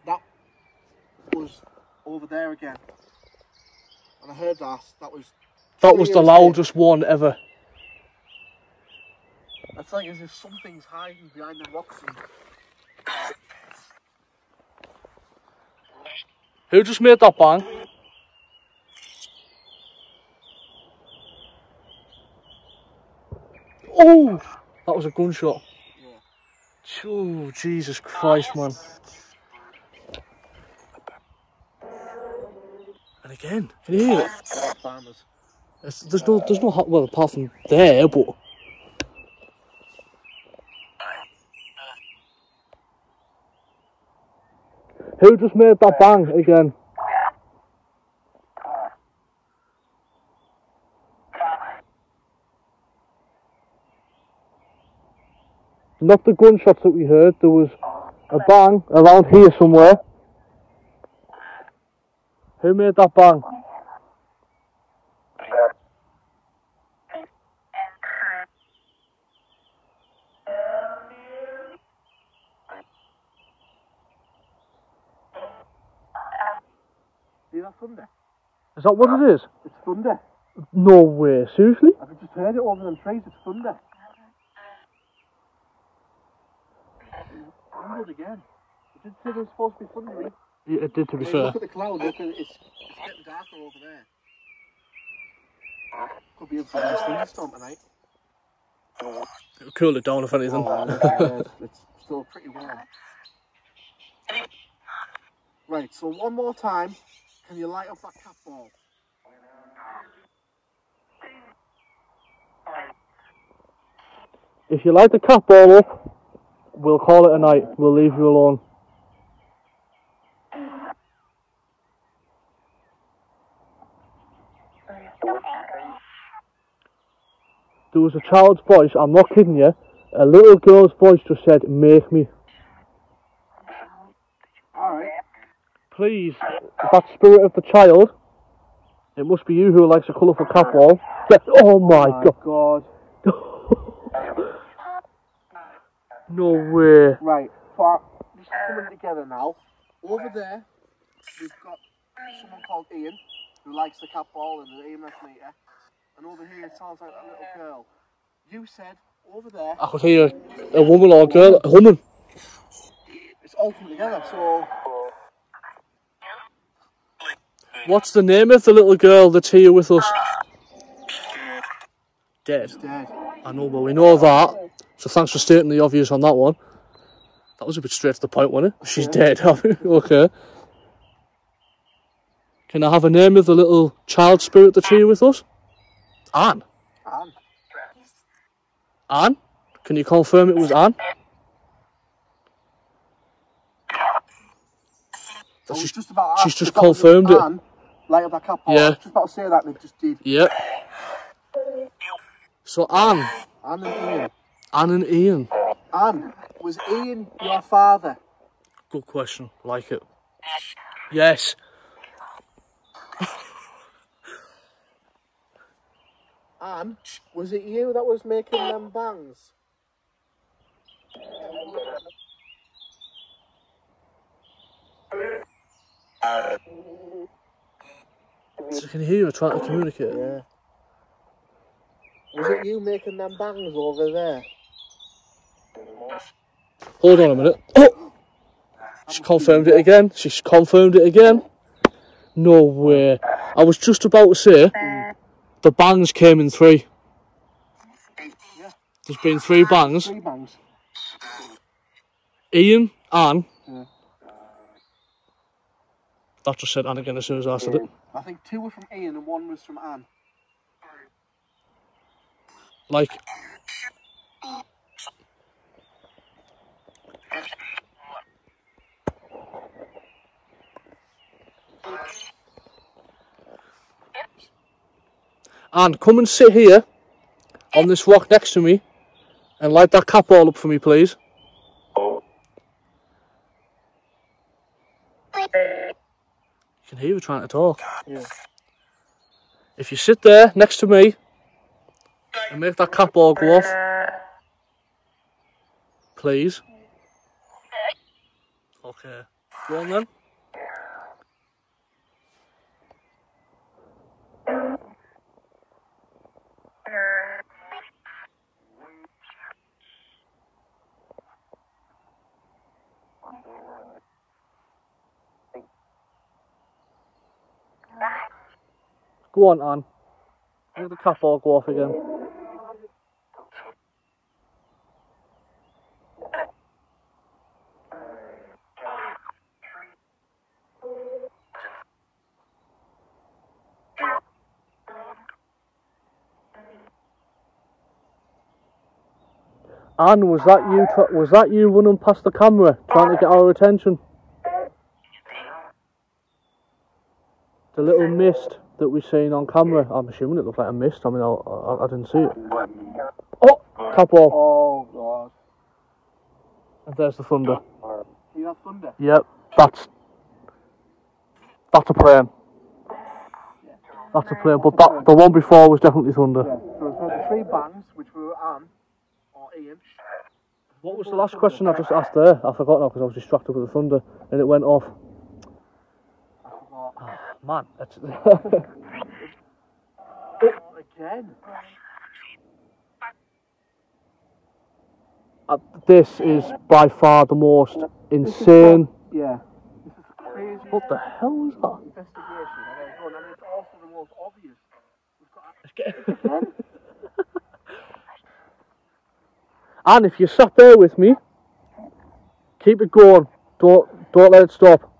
that was over there again, and I heard that was the loudest one ever. It's like as if something's hiding behind the rocks. Who just made that bang? Oh! That was a gunshot. Yeah. Oh, Jesus Christ, man. And again, can you hear it? There's no, well, apart from there, but... Who just made that bang again? not the gunshots that we heard. There was a bang around here somewhere. Who made that bang? See, that's thunder. Is that what it is? It's thunder. No way, seriously? I've just heard it over them trees, it's thunder. It again. It did say there was supposed to be thunder. Yeah, it did, to be fair. Look at the cloud, it's getting darker over there. Could be a nice thunderstorm tonight. It'll cool it down if anything. It's still pretty warm. Right, so one more time, can you light up that cat ball? If you light the cat ball up, we'll call it a night. We'll leave you alone. There was a child's voice, I'm not kidding you, a little girl's voice just said, "Make me." Alright. Please, that spirit of the child, it must be you who likes a colourful cat wall. Oh my god. No way. Right, so just coming together now. Over there, we've got someone called Ian, who likes the cat ball and the EMS meter. And over here, it sounds like that little girl. You said, over there... I could hear a woman or a girl, a woman. It's all come together, so... What's the name of the little girl that's here with us? Dead. She's dead. I know, but we know that. So thanks for stating the obvious on that one. That was a bit straight to the point, wasn't it? She's dead. Okay. Can I have a name of the little child spirit that's here with us? Anne? Anne? Anne? Can you confirm it was Anne? So she's just about asked, she's just confirmed it. Anne, light up that cat ball. Yeah. I was just about to say that and it just did. Yep. So Anne. Anne and Ian. Anne and Ian. Anne, was Ian your father? Good question. Like it. Yes. Anne, was it you that was making them bangs? So I can hear you trying to communicate. Yeah. Was it you making them bangs over there? Hold on a minute. Oh! She confirmed it again. She's confirmed it again. No way. I was just about to say... The bangs came in three. Yeah. There's been three bangs. Three bangs. Ian, Anne. Yeah. That just said Anne again as soon as I said it. I think two were from Ian and one was from Anne. Like... Anne, come and sit here on this rock next to me and light that cat ball up for me, please. You can hear her trying to talk. Yeah. If you sit there next to me and make that cat ball go off, please. Okay, go on then. Go on, Anne. Let the cat ball go off again. Anne, was that you running past the camera, trying to get our attention? The little mist that we've seen on camera. I'm assuming it looked like a mist. I mean, I didn't see it. Oh, cat ball. Oh, God. And there's the thunder. See that thunder? Yep, that's a plane. That's a plane, but that, the one before was definitely thunder. Yeah. So we've had the three bands, which were Anne or Ian. What was the last question I just asked there? I forgot now because I was distracted with the thunder and it went off. Oh, man, that's... again. This is by far the most insane. Yeah. Crazy. What the hell is that? Investigation, and it's going, and it's also the most obvious. We've got to... And if you sat there with me, keep it going. Don't let it stop.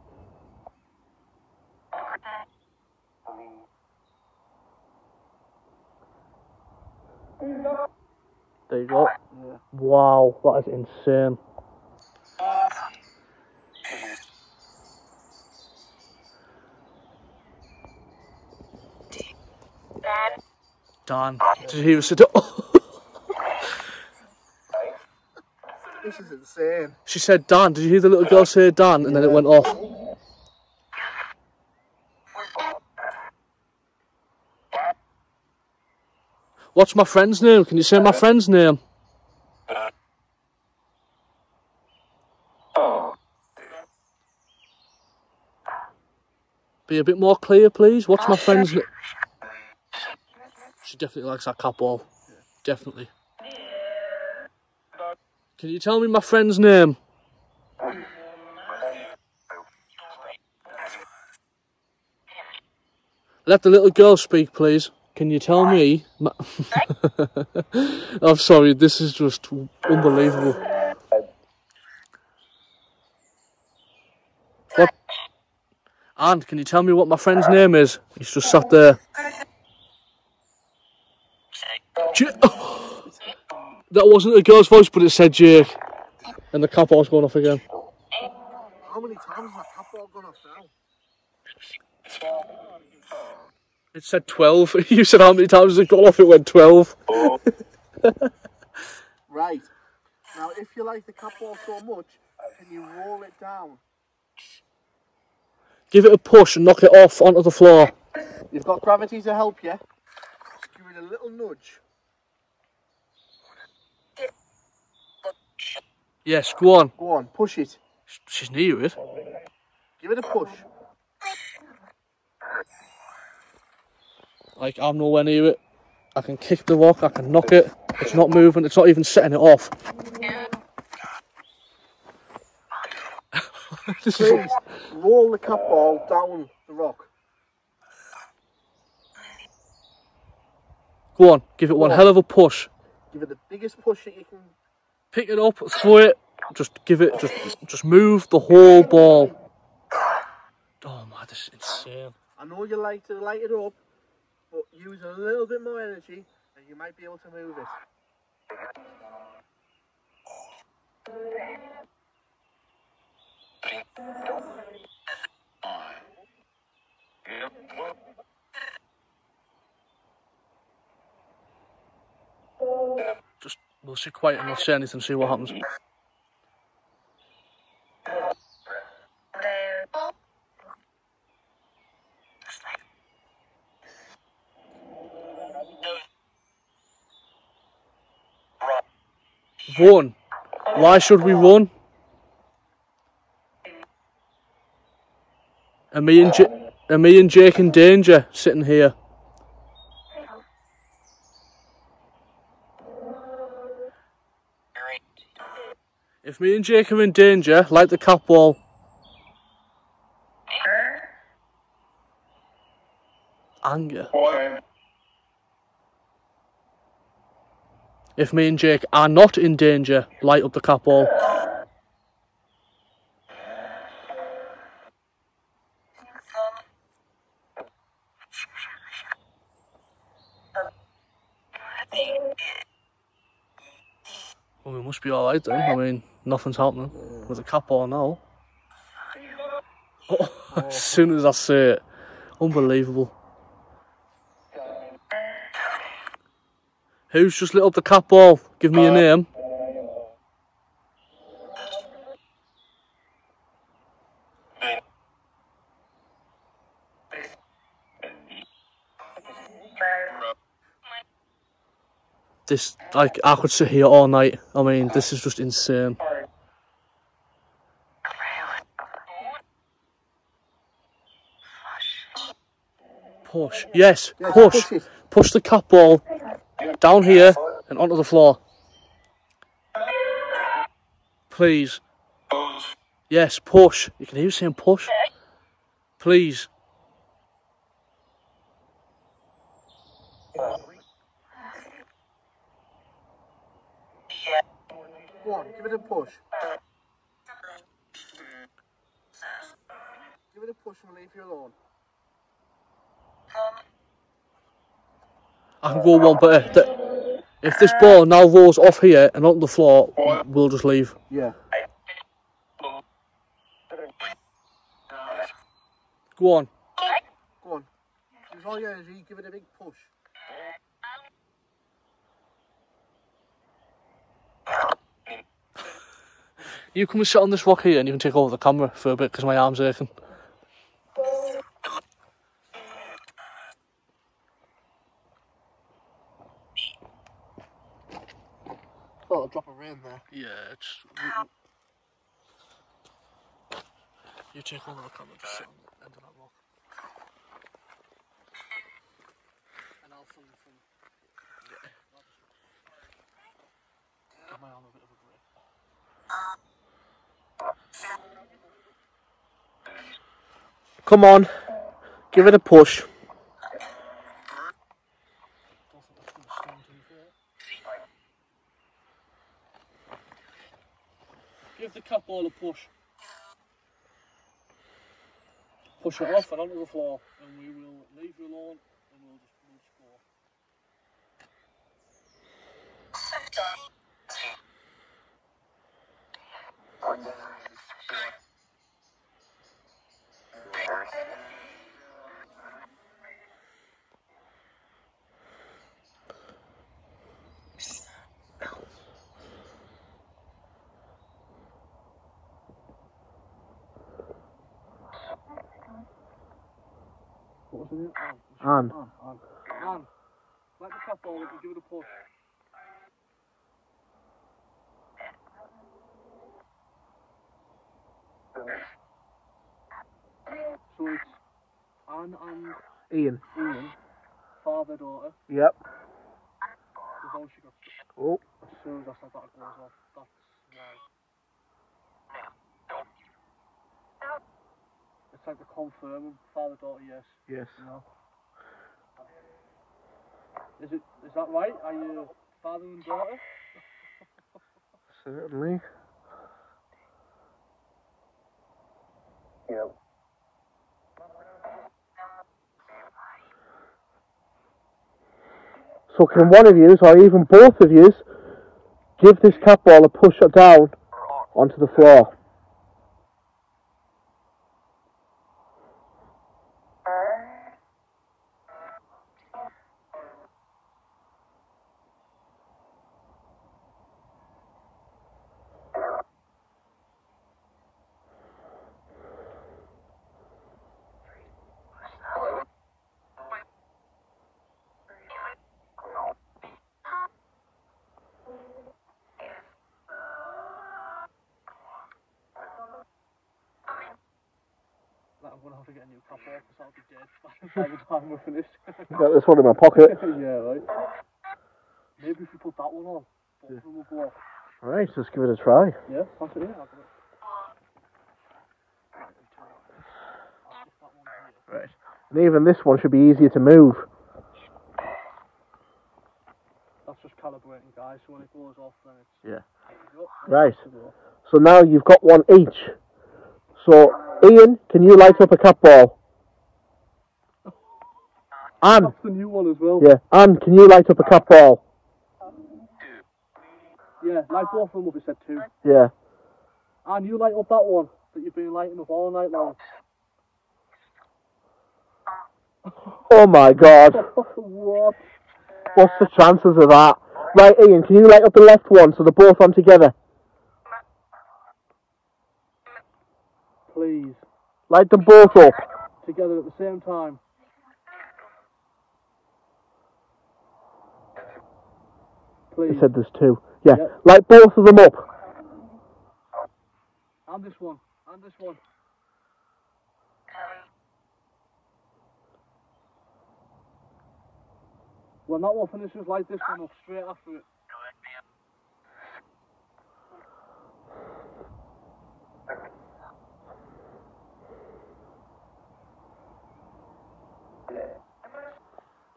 There you go. Yeah. Wow, that is insane. Dan, did you hear us at all? This is insane. She said, Dan, did you hear the little girl say Dan? And yeah, then it went off. What's my friend's name? Can you say my friend's name? Be a bit more clear, please. What's my friend's name? She definitely likes that cat ball. Yeah. Definitely. Can you tell me my friend's name? Let the little girl speak, please. Can you tell me? I'm sorry, this is just unbelievable. What? And can you tell me what my friend's name is? He's just sat there. That wasn't the girl's voice, but it said Jake. And the cat ball's going off again. How many times has the cat ball gone off now? It said 12. You said how many times it got off, it went 12. Oh. Right. Now, if you like the cat ball so much, can you roll it down? Give it a push and knock it off onto the floor. You've got gravity to help you. Give it a little nudge. Yes, go on. Go on, push it. She's near it. Give it a push. Like, I'm nowhere near it. I can kick the rock, I can knock it. It's not moving, it's not even setting it off. This is... Please, roll the cat ball down the rock. Go on, give it one hell of a push. Give it the biggest push that you can. Pick it up, throw it, just give it, just move the whole ball. Oh man, this is insane. I know you like to light it up, but use a little bit more energy and you might be able to move it. Just we'll sit quiet and not say anything, see what happens. Run. Why should we run? And me and Jake in danger, sitting here. If me and Jake are in danger, like the cat ball. Anger. If me and Jake are not in danger, light up the cat ball. Well, we must be alright then, I mean... Nothing's happening with a cat ball now. Oh, as soon as I say it, unbelievable. Who's just lit up the cat ball? Give me your name. This, like, I could sit here all night. I mean, this is just insane. Push. Yes, push. Push the cat ball down here and onto the floor. Please. Yes, push. You can hear him saying push. Please. Go on, give it a push. Give it a push and leave you alone. I can go one better. If this ball now rolls off here and onto the floor, we'll just leave. Yeah. Go on. Go on. Use all your energy, give it a big push. You come and sit on this rock here and you can take over the camera for a bit because my arm's aching. Oh, a drop of rain there. Yeah, it's... You take over the camera, just sit on the end of that rock. And I'll film the film. Yeah. Give my arm a bit of a break. Come on, give it a push. Give the cat ball a push. Push it off and onto the floor, and we will leave you alone and we'll just move score. On. On. Let the cat ball, we can give it a push. So it's Anne and Ian. Father, daughter. Yep. As she got stuck. Oh. As soon as I said that it goes off, that's right. It's like the confirming father, daughter, yes. Yes. No. Is that right? Are you father and daughter? Certainly. Yep. So can one of you, or even both of you, give this cat ball a push down onto the floor? I'm gonna have to get a new cat ball because I'll be dead by the time we're finished. Got this one in my pocket. Yeah, right. Maybe if we put that one on, both of them will go off. Right, let's give it a try. Yeah, pass it in. I'll do it. Right. And even this one should be easier to move. That's just calibrating, guys, so when it goes off then it's... Yeah. Right. So now you've got one each. So, Ian, can you light up a cat ball? Anne. That's the new one as well. Yeah, Anne, can you light up a cat ball? Yeah, light both of them up, he said two. Yeah. Anne, you light up that one that you've been lighting up all night long. Oh my god. What? What's the chances of that? Right, Ian, can you light up the left one so they're both on together? Please. Light them both up. Together at the same time. please. You said there's two. Yeah, yep. Light both of them up. And this one, and this one. When that one finishes, light this one up straight after it.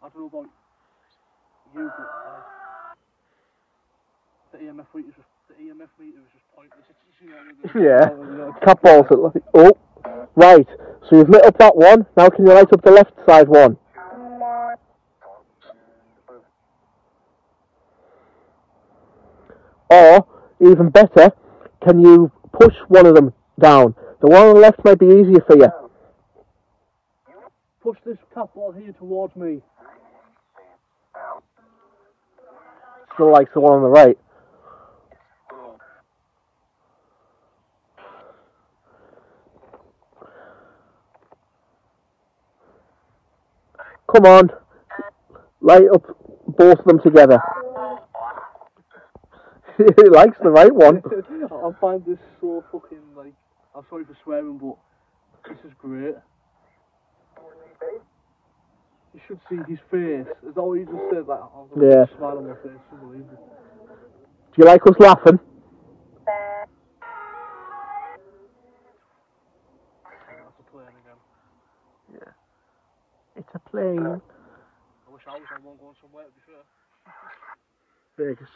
I don't know about you, but the EMF meter is just pointless. Yeah, cat balls at like, oh, right, so you've lit up that one, now can you light up the left side one? Or, even better, can you push one of them down? The one on the left might be easier for you. Push this cat ball here towards me. Still like the one on the right. Come on, light up both of them together. He likes the right one. I find this so fucking like, I'm sorry for swearing, but this is great. You should see his face. Is that what you just said? Like, I was like, yeah. A smile on my face. Do you like us laughing? That's a plane again. Yeah. It's a plane. I wish I was on one going somewhere, to be fair. Vegas.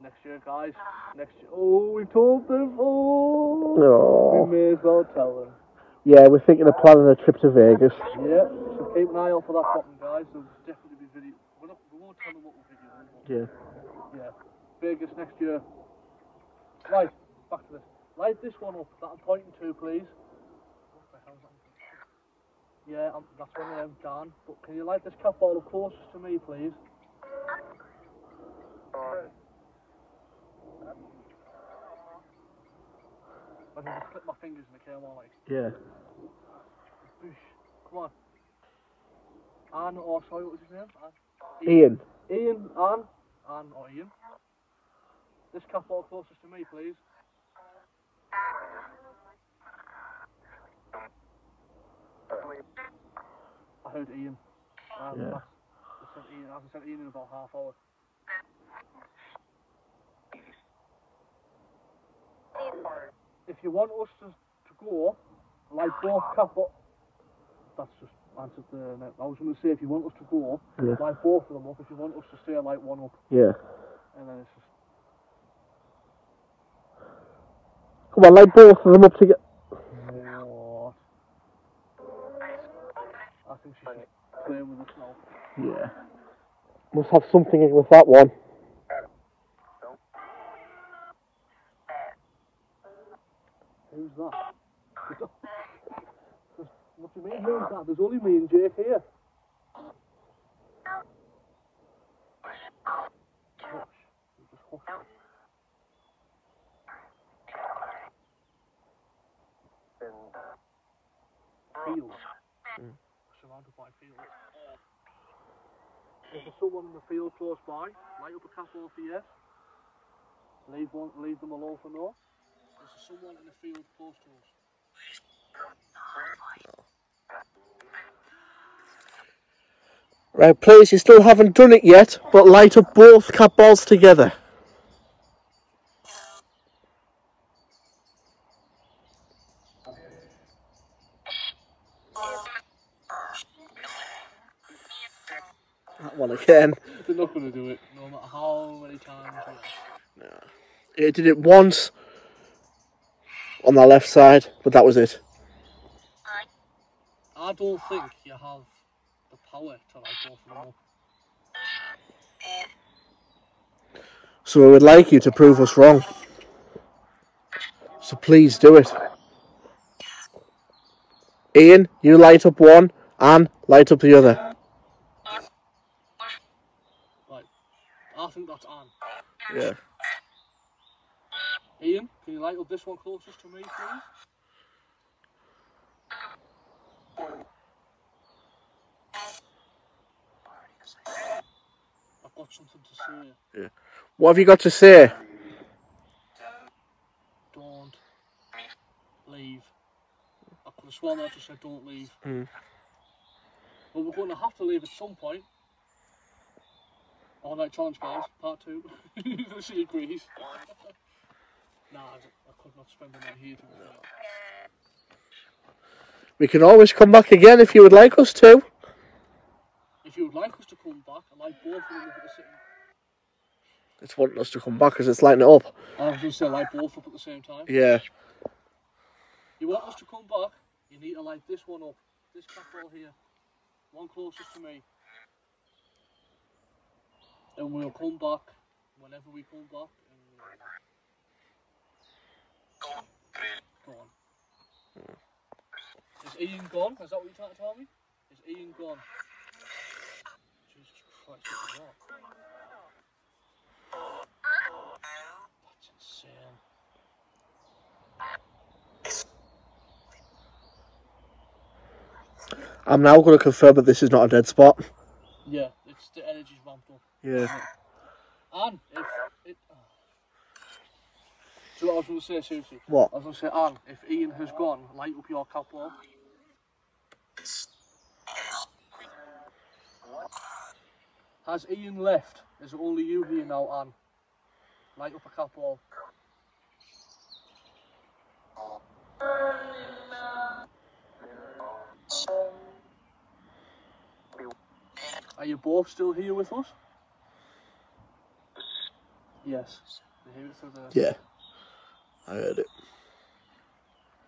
Next year, guys. Next year. Oh, we told them. Oh. Aww. We may as well tell them. Yeah, we're thinking of planning a trip to Vegas. Yeah, so keep an eye out for that button, guys. There'll definitely be video. We won't tell them what we're videoing. Yeah. Yeah. Vegas next year. Right, back to this. Light this one up that I'm pointing to, please. What the hell's that? Yeah, that's one of them, Dan. But can you light this cat ball up closest to me, please? I can just clip my fingers in the camera, like. Yeah. Boosh. Come on. Ann, or sorry, what was his name? Ian. Ian, Ann. Ann, or Ian. This cat ball closest to me, please. I heard Ian. Yeah. I haven't sent Ian in about half hour. If you want us to go, light both cat balls. That's just answered the net. I was going to say, if you want us to go, yeah. Light both of them up. If you want us to stay, light one up. Yeah. And then it's just. Come on, light both of them up together. No. I think she's playing with us now. Yeah. Must have something with that one. Who's that? What do you mean, who's that? There's only me and Jake here. Fields. Mm. Surrounded by fields. If there's someone in the field close by, light up a cat ball for yes. Leave them alone for no. There's someone in the field close to us. Right, please, you still haven't done it yet, but light up both cat balls together. That one again. They're not going to do it, no matter how many times. No. It did it once. On the left side, but that was it. I don't think you have the power to like both of them up. So we would like you to prove us wrong. So please do it. Ian, you light up one, and light up the other. Right. I think that's Anne. Yeah. Ian, can you light up this one closest to me, please? I've got something to say. Yeah. What have you got to say? Don't leave. I could have sworn I just said don't leave. Mm. But we're going to have to leave at some point. All night challenge, guys, part 2. Unless he agrees. Nah, I could not spend the night here. We can always come back again if you would like us to. If you would like us to come back, I like both of them up at the same time. It's wanting us to come back because it's lighting it up. I was going to say, light both up at the same time. Yeah. You want us to come back, you need to light this one up. This cat ball here. One closest to me. And we'll come back whenever we come back. And... Go on. Yeah. Is Ian gone? Is that what you're trying to tell me? Is Ian gone? Jesus Christ, what is that? That's insane. I'm now going to confirm that this is not a dead spot. Yeah, it's the energy's ramped up. Yeah. And if do you know what I was going to say, seriously? What? I was going to say, Anne, if Ian has gone, light up your cap wall. Has Ian left? Is it only you here now, Anne? Light up a cap wall. Are you both still here with us? Yes. They hear it through the... Yeah. I heard it.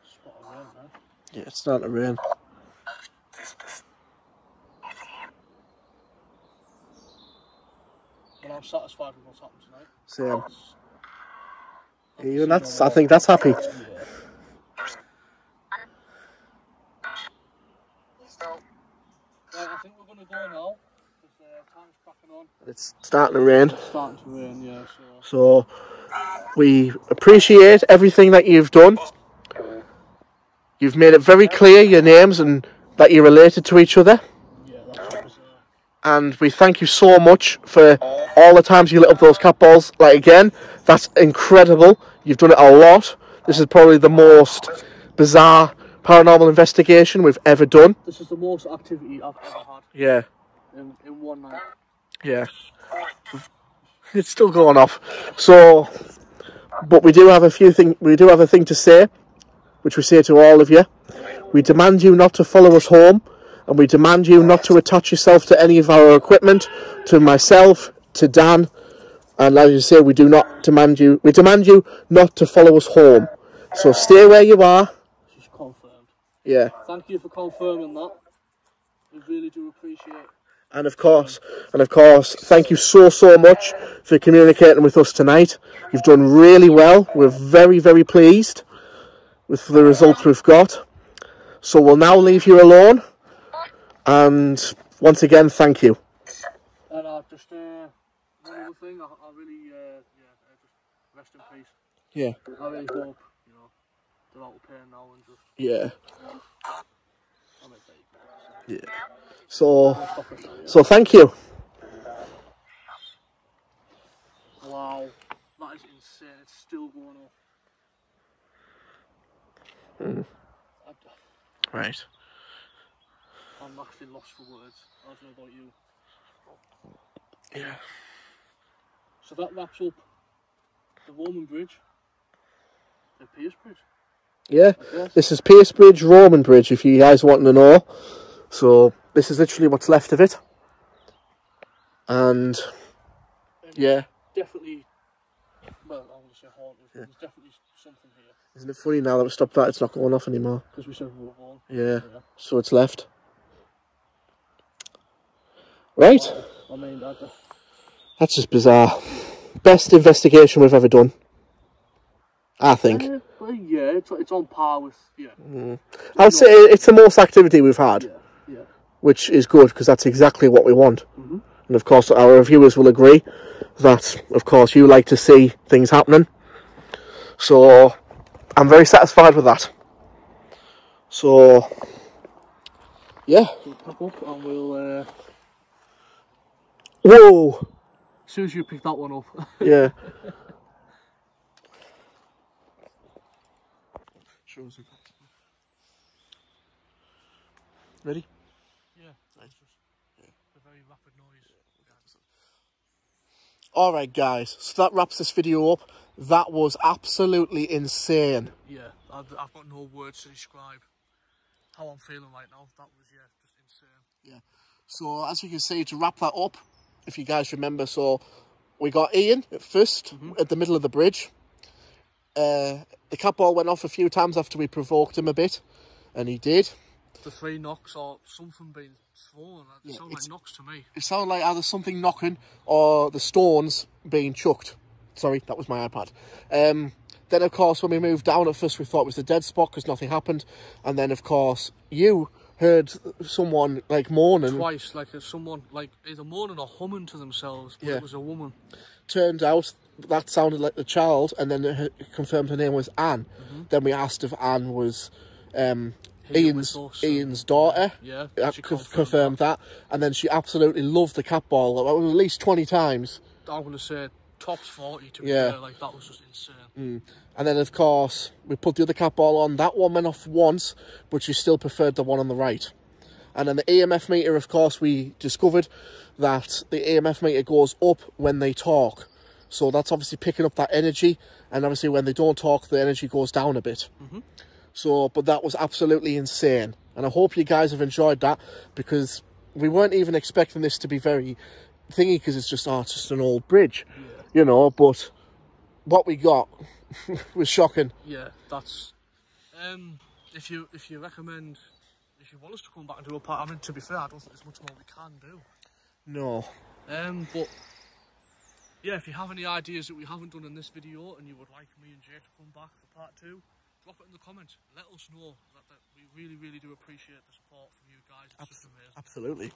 Spot of rain, man. Yeah, it's starting to rain. Well, I'm satisfied with what's happened tonight. Same. Yeah, even that's, I think that's happy. Yeah. Right, I think we're going to go now. Time's cracking on. It's starting to rain. It's starting to rain, yeah. So we appreciate everything that you've done. You've made it very clear your names and that you're related to each other. Yeah, that's right. And we thank you so much for all the times you lit up those cat balls. Like again, that's incredible. You've done it a lot. This is probably the most bizarre paranormal investigation we've ever done. This is the most activity I've ever had. Yeah. In one night. Yeah. It's still going off. So, but we do have a few things, we do have a thing to say, which we say to all of you. We demand you not to follow us home, and we demand you not to attach yourself to any of our equipment, to myself, to Dan, and as you say, we do not demand you, we demand you not to follow us home. So stay where you are. She's confirmed. Yeah. Thank you for confirming that. We really do appreciate it. And of course, thank you so much for communicating with us tonight. You've done really well. We're very, very pleased with the results we've got. So we'll now leave you alone. And once again, thank you. And just one other thing, I really, just rest in peace. Yeah. I really hope, you know, they're out of pain now and just... Yeah. Yeah. So thank you. Wow, that is insane. It's still going off. Mm. Right. I'm actually lost for words. I don't know about you. Yeah. So that wraps up the Roman Bridge, the Piercebridge. Yeah. This is Piercebridge, Roman Bridge. If you guys want to know. So this is literally what's left of it, and yeah, definitely. Well, I want to say haunted. Yeah. There's definitely something here. Isn't it funny now that we stopped that? It's not going off anymore. Because we said we were on. Yeah. Yeah. So it's left. Right. Wow. I mean, that's just bizarre. Best investigation we've ever done. I think. Well, yeah, it's on par with yeah. Mm. I would say it's the most activity we've had. Yeah. Which is good because that's exactly what we want. Mm-hmm. And of course our reviewers will agree that of course you like to see things happening, so I'm very satisfied with that. So yeah, we'll pack up and we'll whoa, As soon as you pick that one up. Yeah. Ready? Yeah. Nice. Yeah. The very rapid noise. Yeah. Alright guys, so that wraps this video up. That was absolutely insane. Yeah, I've got no words to describe how I'm feeling right now. That was, yeah, just insane. Yeah. So as you can see, to wrap that up, if you guys remember, so we got Ian at first, at the middle of the bridge. The cat ball went off a few times after we provoked him a bit, and he did. The three knocks or something being thrown, it sounded like knocks to me. It sounded like either something knocking or the stones being chucked. Sorry, that was my iPad. Then, of course, when we moved down, at first we thought it was the dead spot because nothing happened. And then, of course, you heard someone, like, moaning. Twice, like, someone, like, either moaning or humming to themselves, but it was a woman. Turned out that sounded like the child, and then it confirmed her name was Anne. Then we asked if Anne was Ian's daughter. Yeah, she confirmed that. And then she absolutely loved the cat ball, like, at least 20 times. I'm going to say tops 40 to be fair, like, that was just insane. And then, of course, we put the other cat ball on. That one went off once, but she still preferred the one on the right. And then the EMF meter, of course, we discovered that the EMF meter goes up when they talk. So that's obviously picking up that energy. And obviously when they don't talk, the energy goes down a bit. So, but that was absolutely insane. And I hope you guys have enjoyed that, because we weren't even expecting this to be very thingy, because it's just, oh, it's just an old bridge. You know, but what we got was shocking. Yeah, that's if you want us to come back and do a part, I mean, to be fair, I don't think there's much more we can do. No. But yeah, if you have any ideas that we haven't done in this video and you would like me and Jay to come back for part 2, drop it in the comments. Let us know that we really, really do appreciate the support from you guys. It's just amazing. Absolutely.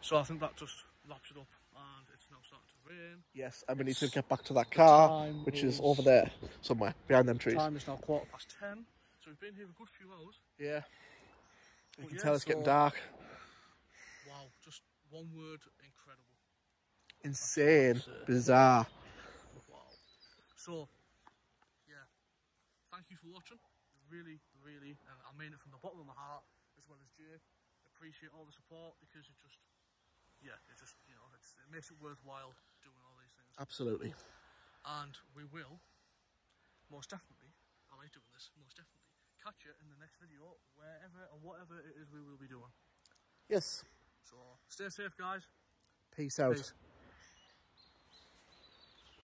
So I think that just wraps it up, and it's now starting to rain. Yes, and we need to get back to that car, which is over there somewhere, behind them trees. The time is now 10:15, so we've been here a good few hours. Yeah. You can tell it's getting dark. Wow, just one word, incredible. Insane. Bizarre. Wow. So, yeah, thank you for watching. Really, really, and I mean it from the bottom of my heart, as well as Jay. Appreciate all the support, because it just... yeah, it just, you know, it makes it worthwhile doing all these things. Absolutely. And we will, most definitely, I like doing this, most definitely, catch you in the next video, wherever and whatever it is we will be doing. Yes. So, stay safe, guys. Peace out. Peace.